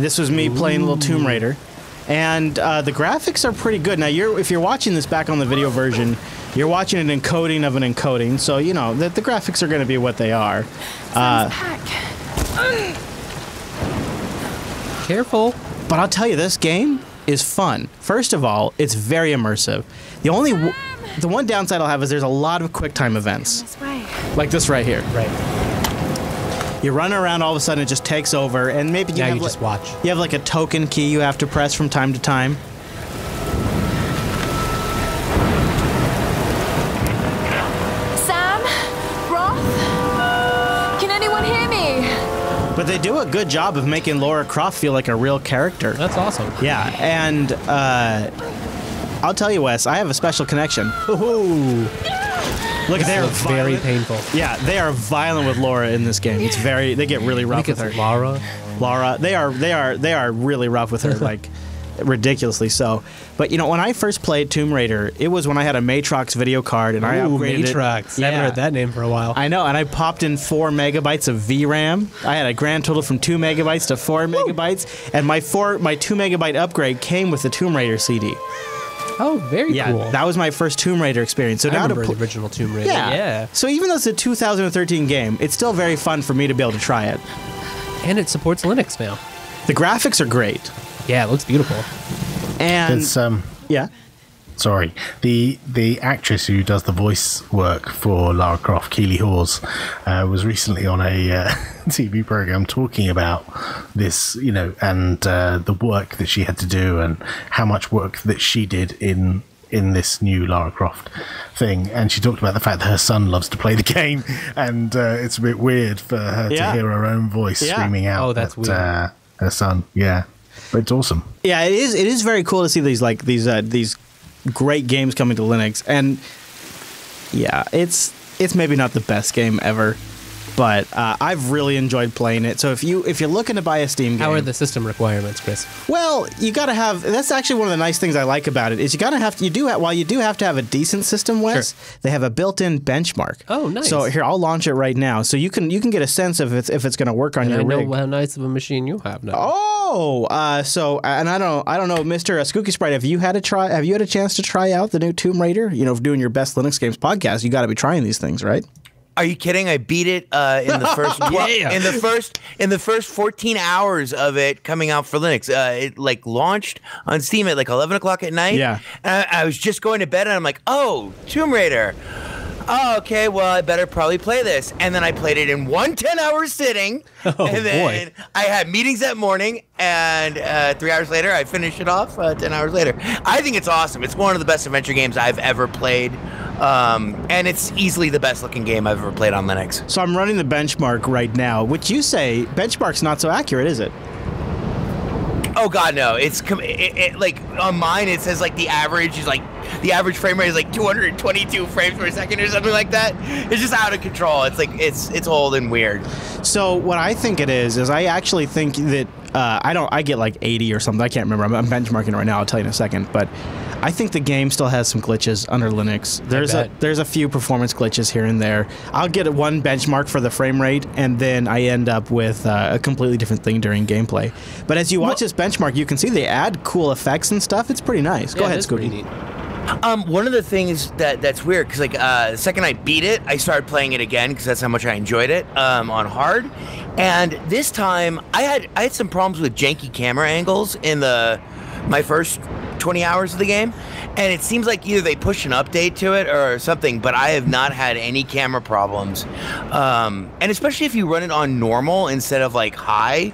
This was me playing a little Tomb Raider, and the graphics are pretty good. Now, if you're watching this back on the video version, you're watching an encoding of an encoding, so you know that the graphics are going to be what they are. Careful. But I'll tell you, this game is fun. First of all, it's very immersive. The only, the one downside I'll have is there's a lot of QuickTime events, like this right here. Right. You run around, all of a sudden it just takes over, and maybe you have, you just watch. You have like a token key you have to press from time to time. Sam, Roth, can anyone hear me? But they do a good job of making Lara Croft feel like a real character. That's awesome. Yeah, and I'll tell you, Wes, I have a special connection. Ooh. Look, they are very painful. Yeah, they are violent with Lara in this game. It's very, they get really rough with her. Lara, they are really rough with her, like ridiculously so. But you know, when I first played Tomb Raider, it was when I had a Matrox video card and I upgraded Matrox. Yeah. I haven't heard that name for a while. I know, and I popped in 4 megabytes of VRAM. I had a grand total from 2 megabytes to 4 megabytes, and my 2 megabyte upgrade came with the Tomb Raider CD. Oh, very cool. Yeah, that was my first Tomb Raider experience. So I remember the original Tomb Raider. Yeah. So even though it's a 2013 game, it's still very fun for me to be able to try it. And it supports Linux now. The graphics are great. Yeah, it looks beautiful. And it's, yeah. Sorry, the actress who does the voice work for Lara Croft, Keeley Hawes, was recently on a TV program talking about this, you know, and the work that she had to do and how much work that she did in this new Lara Croft thing. And she talked about the fact that her son loves to play the game, and it's a bit weird for her to hear her own voice screaming out. Oh, that's weird. Her son, yeah, but it's awesome. Yeah, it is. It is very cool to see these like these great games coming to Linux, and yeah, it's maybe not the best game ever, but I've really enjoyed playing it. So if you're looking to buy a Steam game, how are the system requirements, Chris? Well, you gotta have. That's actually one of the nice things I like about it is you do have to have a decent system, Wes. Sure. They have a built-in benchmark. Oh, nice. So here, I'll launch it right now, so you can get a sense of if it's going to work on your rig. I know how nice of a machine you have now. Oh, so and I don't know, Mr. Skooky Sprite, have you had a chance to try out the new Tomb Raider? You know, doing your best Linux games podcast, you got to be trying these things, right? Are you kidding? I beat it in the first in the first 14 hours of it coming out for Linux. It like launched on Steam at like 11 o'clock at night. Yeah, and I was just going to bed and I'm like, oh, Tomb Raider. Oh, okay, well, I better probably play this. And then I played it in one 10-hour sitting. Oh, and then boy. I had meetings that morning, and 3 hours later, I finished it off 10 hours later. I think it's awesome. It's one of the best adventure games I've ever played, and it's easily the best-looking game I've ever played on Linux. So I'm running the benchmark right now. Would you say benchmark's not so accurate, is it? Oh God, no! It's like on mine. It says like the average frame rate is like 222 frames per second or something like that. It's just out of control. It's like it's old and weird. So what I think it is I actually think that I get like 80 or something. I can't remember. I'm benchmarking right now. I'll tell you in a second. But I think the game still has some glitches under Linux. There's a few performance glitches here and there. I'll get one benchmark for the frame rate, and then I end up with a completely different thing during gameplay. But as you watch this benchmark, you can see they add cool effects and stuff. It's pretty nice. Go ahead, Scooby. One of the things that's weird, because like the second I beat it, I started playing it again because that's how much I enjoyed it on hard. And this time I had some problems with janky camera angles in my first 20 hours of the game, and it seems like either they push an update to it or something, but I have not had any camera problems, and especially if you run it on normal instead of like high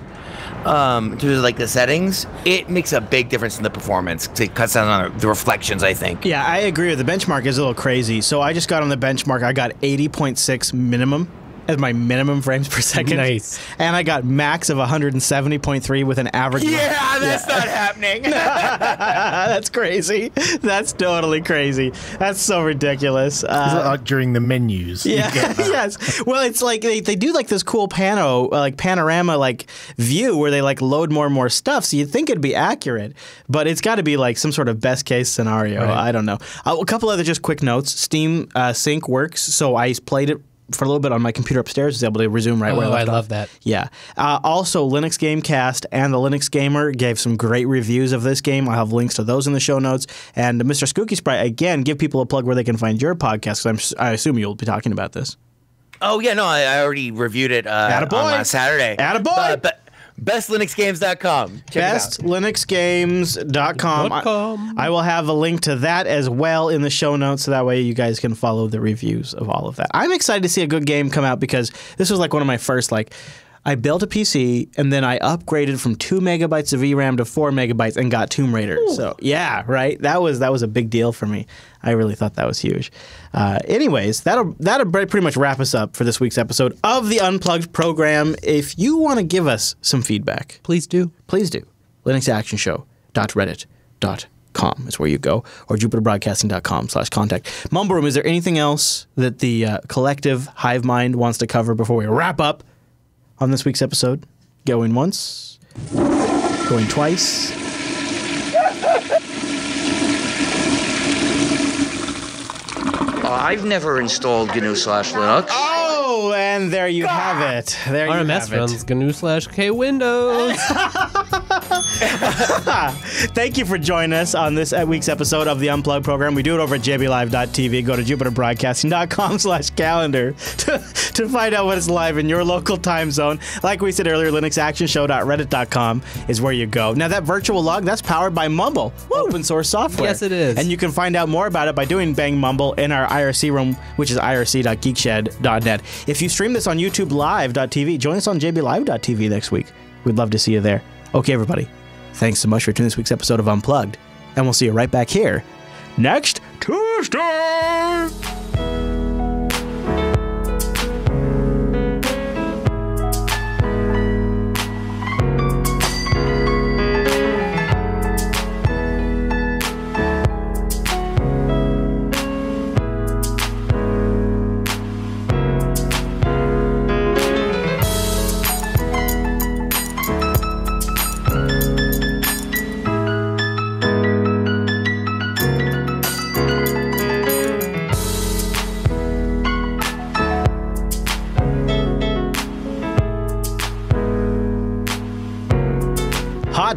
to like the settings, it makes a big difference in the performance. It cuts down on the reflections, I think. Yeah, I agree. The benchmark is a little crazy. So I just got on the benchmark. I got 80.6 minimum. as my minimum frames per second. Nice. And I got max of 170.3 with an average. Yeah, that's not happening. That's crazy. That's totally crazy. That's so ridiculous. Like during the menus. Yeah. Yes. Well, it's like they do like this cool panorama view where they load more and more stuff. So you'd think it'd be accurate, but it's got to be like some sort of best case scenario. Right. I don't know. A couple other just quick notes. Steam Sync works, so I played it for a little bit on my computer upstairs, was able to resume right where I left off. I love that. Yeah. Also, Linux Gamecast and the Linux Gamer gave some great reviews of this game. I'll have links to those in the show notes. And Mr. Skooky Sprite, again, give people a plug where they can find your podcast, because I assume you'll be talking about this. Oh, yeah, no, I already reviewed it on Saturday. Attaboy! But BestLinuxGames.com. BestLinuxGames.com. I will have a link to that as well in the show notes, so that way you guys can follow the reviews of all of that. I'm excited to see a good game come out, because this was like one of my first, I built a PC and then I upgraded from 2 MB of VRAM to 4 MB and got Tomb Raider. Ooh. So yeah, right. That was a big deal for me. I really thought that was huge. Anyways, that'll pretty much wrap us up for this week's episode of the Unplugged program. If you want to give us some feedback, please do. Please do. LinuxActionShow.reddit.com is where you go, or JupiterBroadcasting.com/contact. Mumble Room, is there anything else that the collective hive mind wants to cover before we wrap up on this week's episode? Going once, going twice. I've never installed GNU/Linux. Oh, and there you have it. There you have it. RMS runs GNU/KWindows. Thank you for joining us on this week's episode of the Unplugged program. We do it over at jblive.tv. Go to jupiterbroadcasting.com/calendar to find out what is live in your local time zone. Like we said earlier, linuxactionshow.reddit.com is where you go. Now, that virtual log, that's powered by Mumble, open source software. Yes, it is. And you can find out more about it by doing Bang Mumble in our IRC room, which is irc.geekshed.net. If you stream this on YouTube live.tv, join us on jblive.tv next week. We'd love to see you there. Okay, everybody. Thanks so much for tuning in this week's episode of Unplugged, and we'll see you right back here next Tuesday!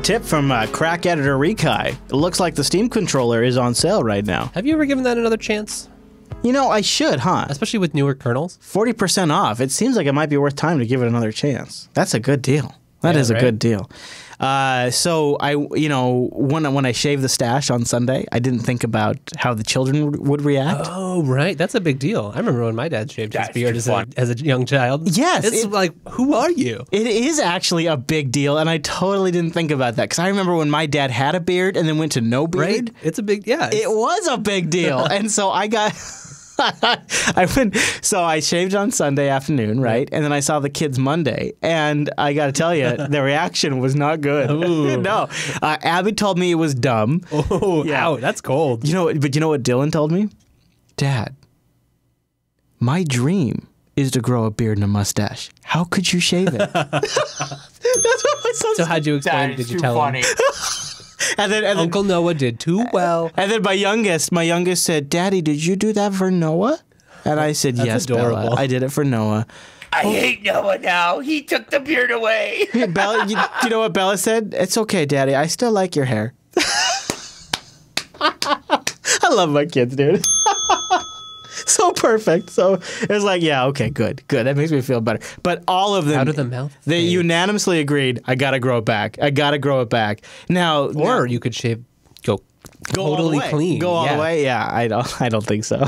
Tip from crack editor Rikai. It looks like the Steam controller is on sale right now. Have you ever given that another chance? You know, I should, huh? Especially with newer kernels. 40% off. It seems like it might be worth time to give it another chance. That's a good deal. That is a good deal. So when I shaved the stash on Sunday, I didn't think about how the children would react. Oh, right. That's a big deal. I remember when my dad shaved his beard as a young child. Yes. It's like, who are you? It is actually a big deal, and I totally didn't think about that, because I remember when my dad had a beard and then went to no beard. Right? It's a big, yeah. It was a big deal, and so I got... So I shaved on Sunday afternoon, right? And then I saw the kids Monday, and I got to tell you, the reaction was not good. No, Abby told me it was dumb. Oh, yeah. Ow, that's cold. You know, but you know what Dylan told me? Dad, my dream is to grow a beard and a mustache. How could you shave it? That's what my son said. So how'd you explain? Did you tell him? And then Uncle Noah did too well. And then my youngest said, "Daddy, did you do that for Noah?" And I said, "Yes, Bella, I did it for Noah." I hate Noah now. He took the beard away. Bella, you know what Bella said? "It's okay, Daddy. I still like your hair." I love my kids, dude. So perfect. So it was like, yeah, okay, good, good. That makes me feel better. But all of them, out of the mouth, they unanimously agreed. I gotta grow it back. I gotta grow it back now. Or you could shave, go totally clean, go all the way. Yeah, I don't think so.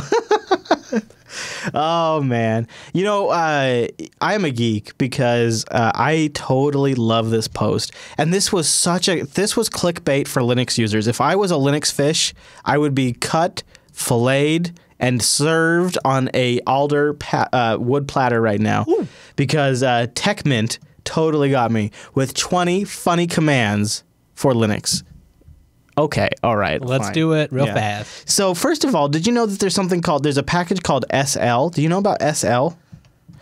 Oh man, you know, I'm a geek because I totally love this post, and this was clickbait for Linux users. If I was a Linux fish, I would be cut, filleted, and served on a alder wood platter right now. Ooh. Because TechMint totally got me with 20 funny commands for Linux. Okay, all right. Let's do it real fast. So first of all, did you know that there's something called, there's a package called SL? Do you know about SL?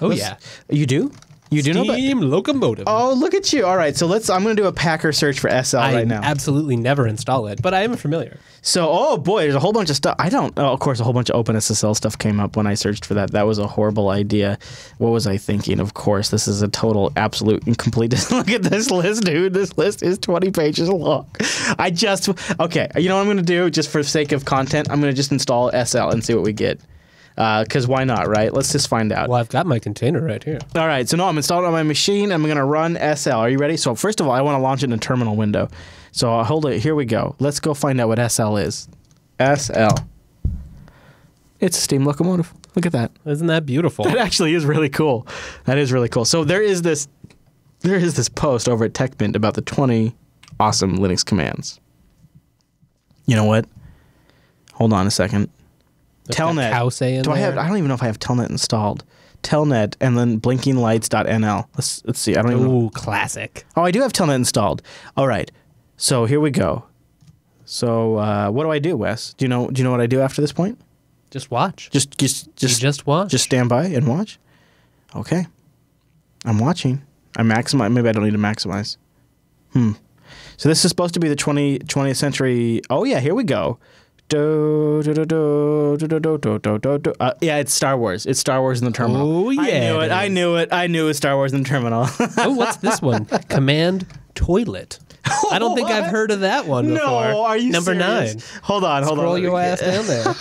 Oh, yeah. You do? You do know about Steam Locomotive. Oh, look at you. All right, so let's, I'm going to do a Packer search for SL right now. I absolutely never install it, but I am familiar. So, oh boy, there's a whole bunch of stuff. I don't, oh, of course, a whole bunch of OpenSSL stuff came up when I searched for that. That was a horrible idea. What was I thinking? Of course, this is a total, absolute, incomplete. Look at this list, dude. This list is 20 pages long. I just, okay, you know what I'm going to do? Just for the sake of content, I'm going to just install SL and see what we get. Because why not, right? Let's just find out. Well, I've got my container right here. All right, so now I'm installed on my machine. I'm going to run SL. Are you ready? So first of all, I want to launch it in a terminal window. So I'll hold it. Here we go. Let's go find out what SL is. SL. It's a Steam Locomotive. Look at that. Isn't that beautiful? That actually is really cool. That is really cool. So there is this post over at TechMint about the 20 awesome Linux commands. You know what? Hold on a second. Telnet. I don't even know if I have Telnet installed. Telnet and then blinkinglights.nl. Let's see. I don't even know. Ooh, classic. Oh, I do have Telnet installed. All right. So here we go. So what do I do, Wes? Do you know what I do after this point? Just watch. Just watch. Just stand by and watch. Okay. I'm watching. I maximize. Maybe I don't need to maximize. So this is supposed to be the 20th century. Oh yeah, here we go. Yeah, it's Star Wars. It's Star Wars in the terminal. Oh, yeah. I knew it was Star Wars in the terminal. Oh, what's this one? Command toilet. I don't think I've heard of that one before. No, are you serious? Number 9. Hold on. Scroll your ass down there.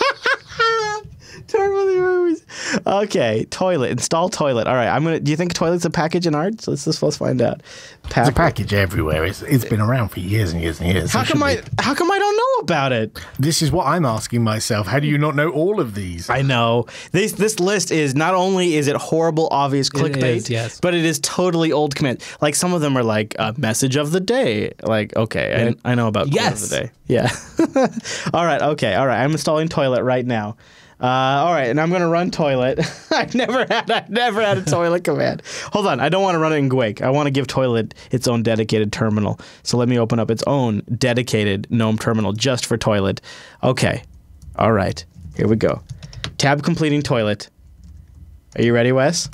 Okay, toilet. Install toilet. All right, do you think toilet's a package in Arch? Let's find out. Packer. It's a package everywhere. It's been around for years and years and years. How come I don't know about it? This is what I'm asking myself. How do you not know all of these? I know. This list is, not only is it horrible, obvious clickbait, but it is totally old command. Like some of them are like message of the day. Like, okay, yeah. I know about message of the day. Yeah. All right, okay. All right, I'm installing toilet right now. All right, and I'm going to run toilet. I've never had a toilet command. Hold on, I don't want to run it in Gwake. I want to give toilet its own dedicated terminal. So let me open up its own dedicated GNOME terminal just for toilet. Okay, all right, here we go. Tab completing toilet. Are you ready, Wes?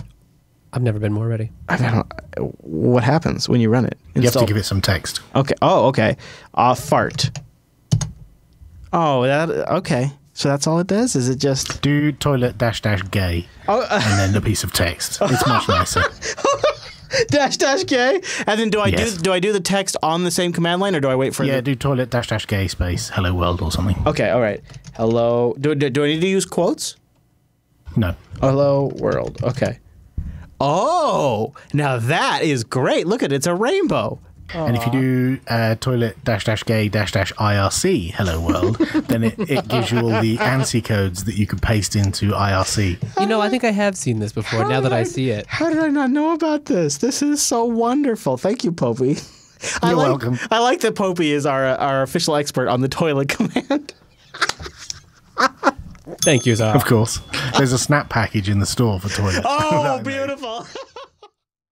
I've never been more ready. What happens when you run it? You have to give it some text. Okay. Oh, okay. Fart. Oh, that, okay. So that's all it does? Is it just... do toilet --gay. Oh, and then a piece of text. It's much nicer. --gay? And then do I do the text on the same command line, or do I wait for... yeah, do toilet --gay space hello world or something. Okay, all right. Hello... Do I need to use quotes? No. Hello world. Okay. Oh! Now that is great. Look at it. It's a rainbow. Aww. And if you do toilet --gay --IRC hello world, then it gives you all the ANSI codes that you could paste into IRC. You know, I think I have seen this before. Now that I see it, how did I not know about this? This is so wonderful. Thank you, Popey. You're welcome. I like that Popey is our official expert on the toilet command. Thank you, Zara. Of course. There's a snap package in the store for toilet. Oh, beautiful.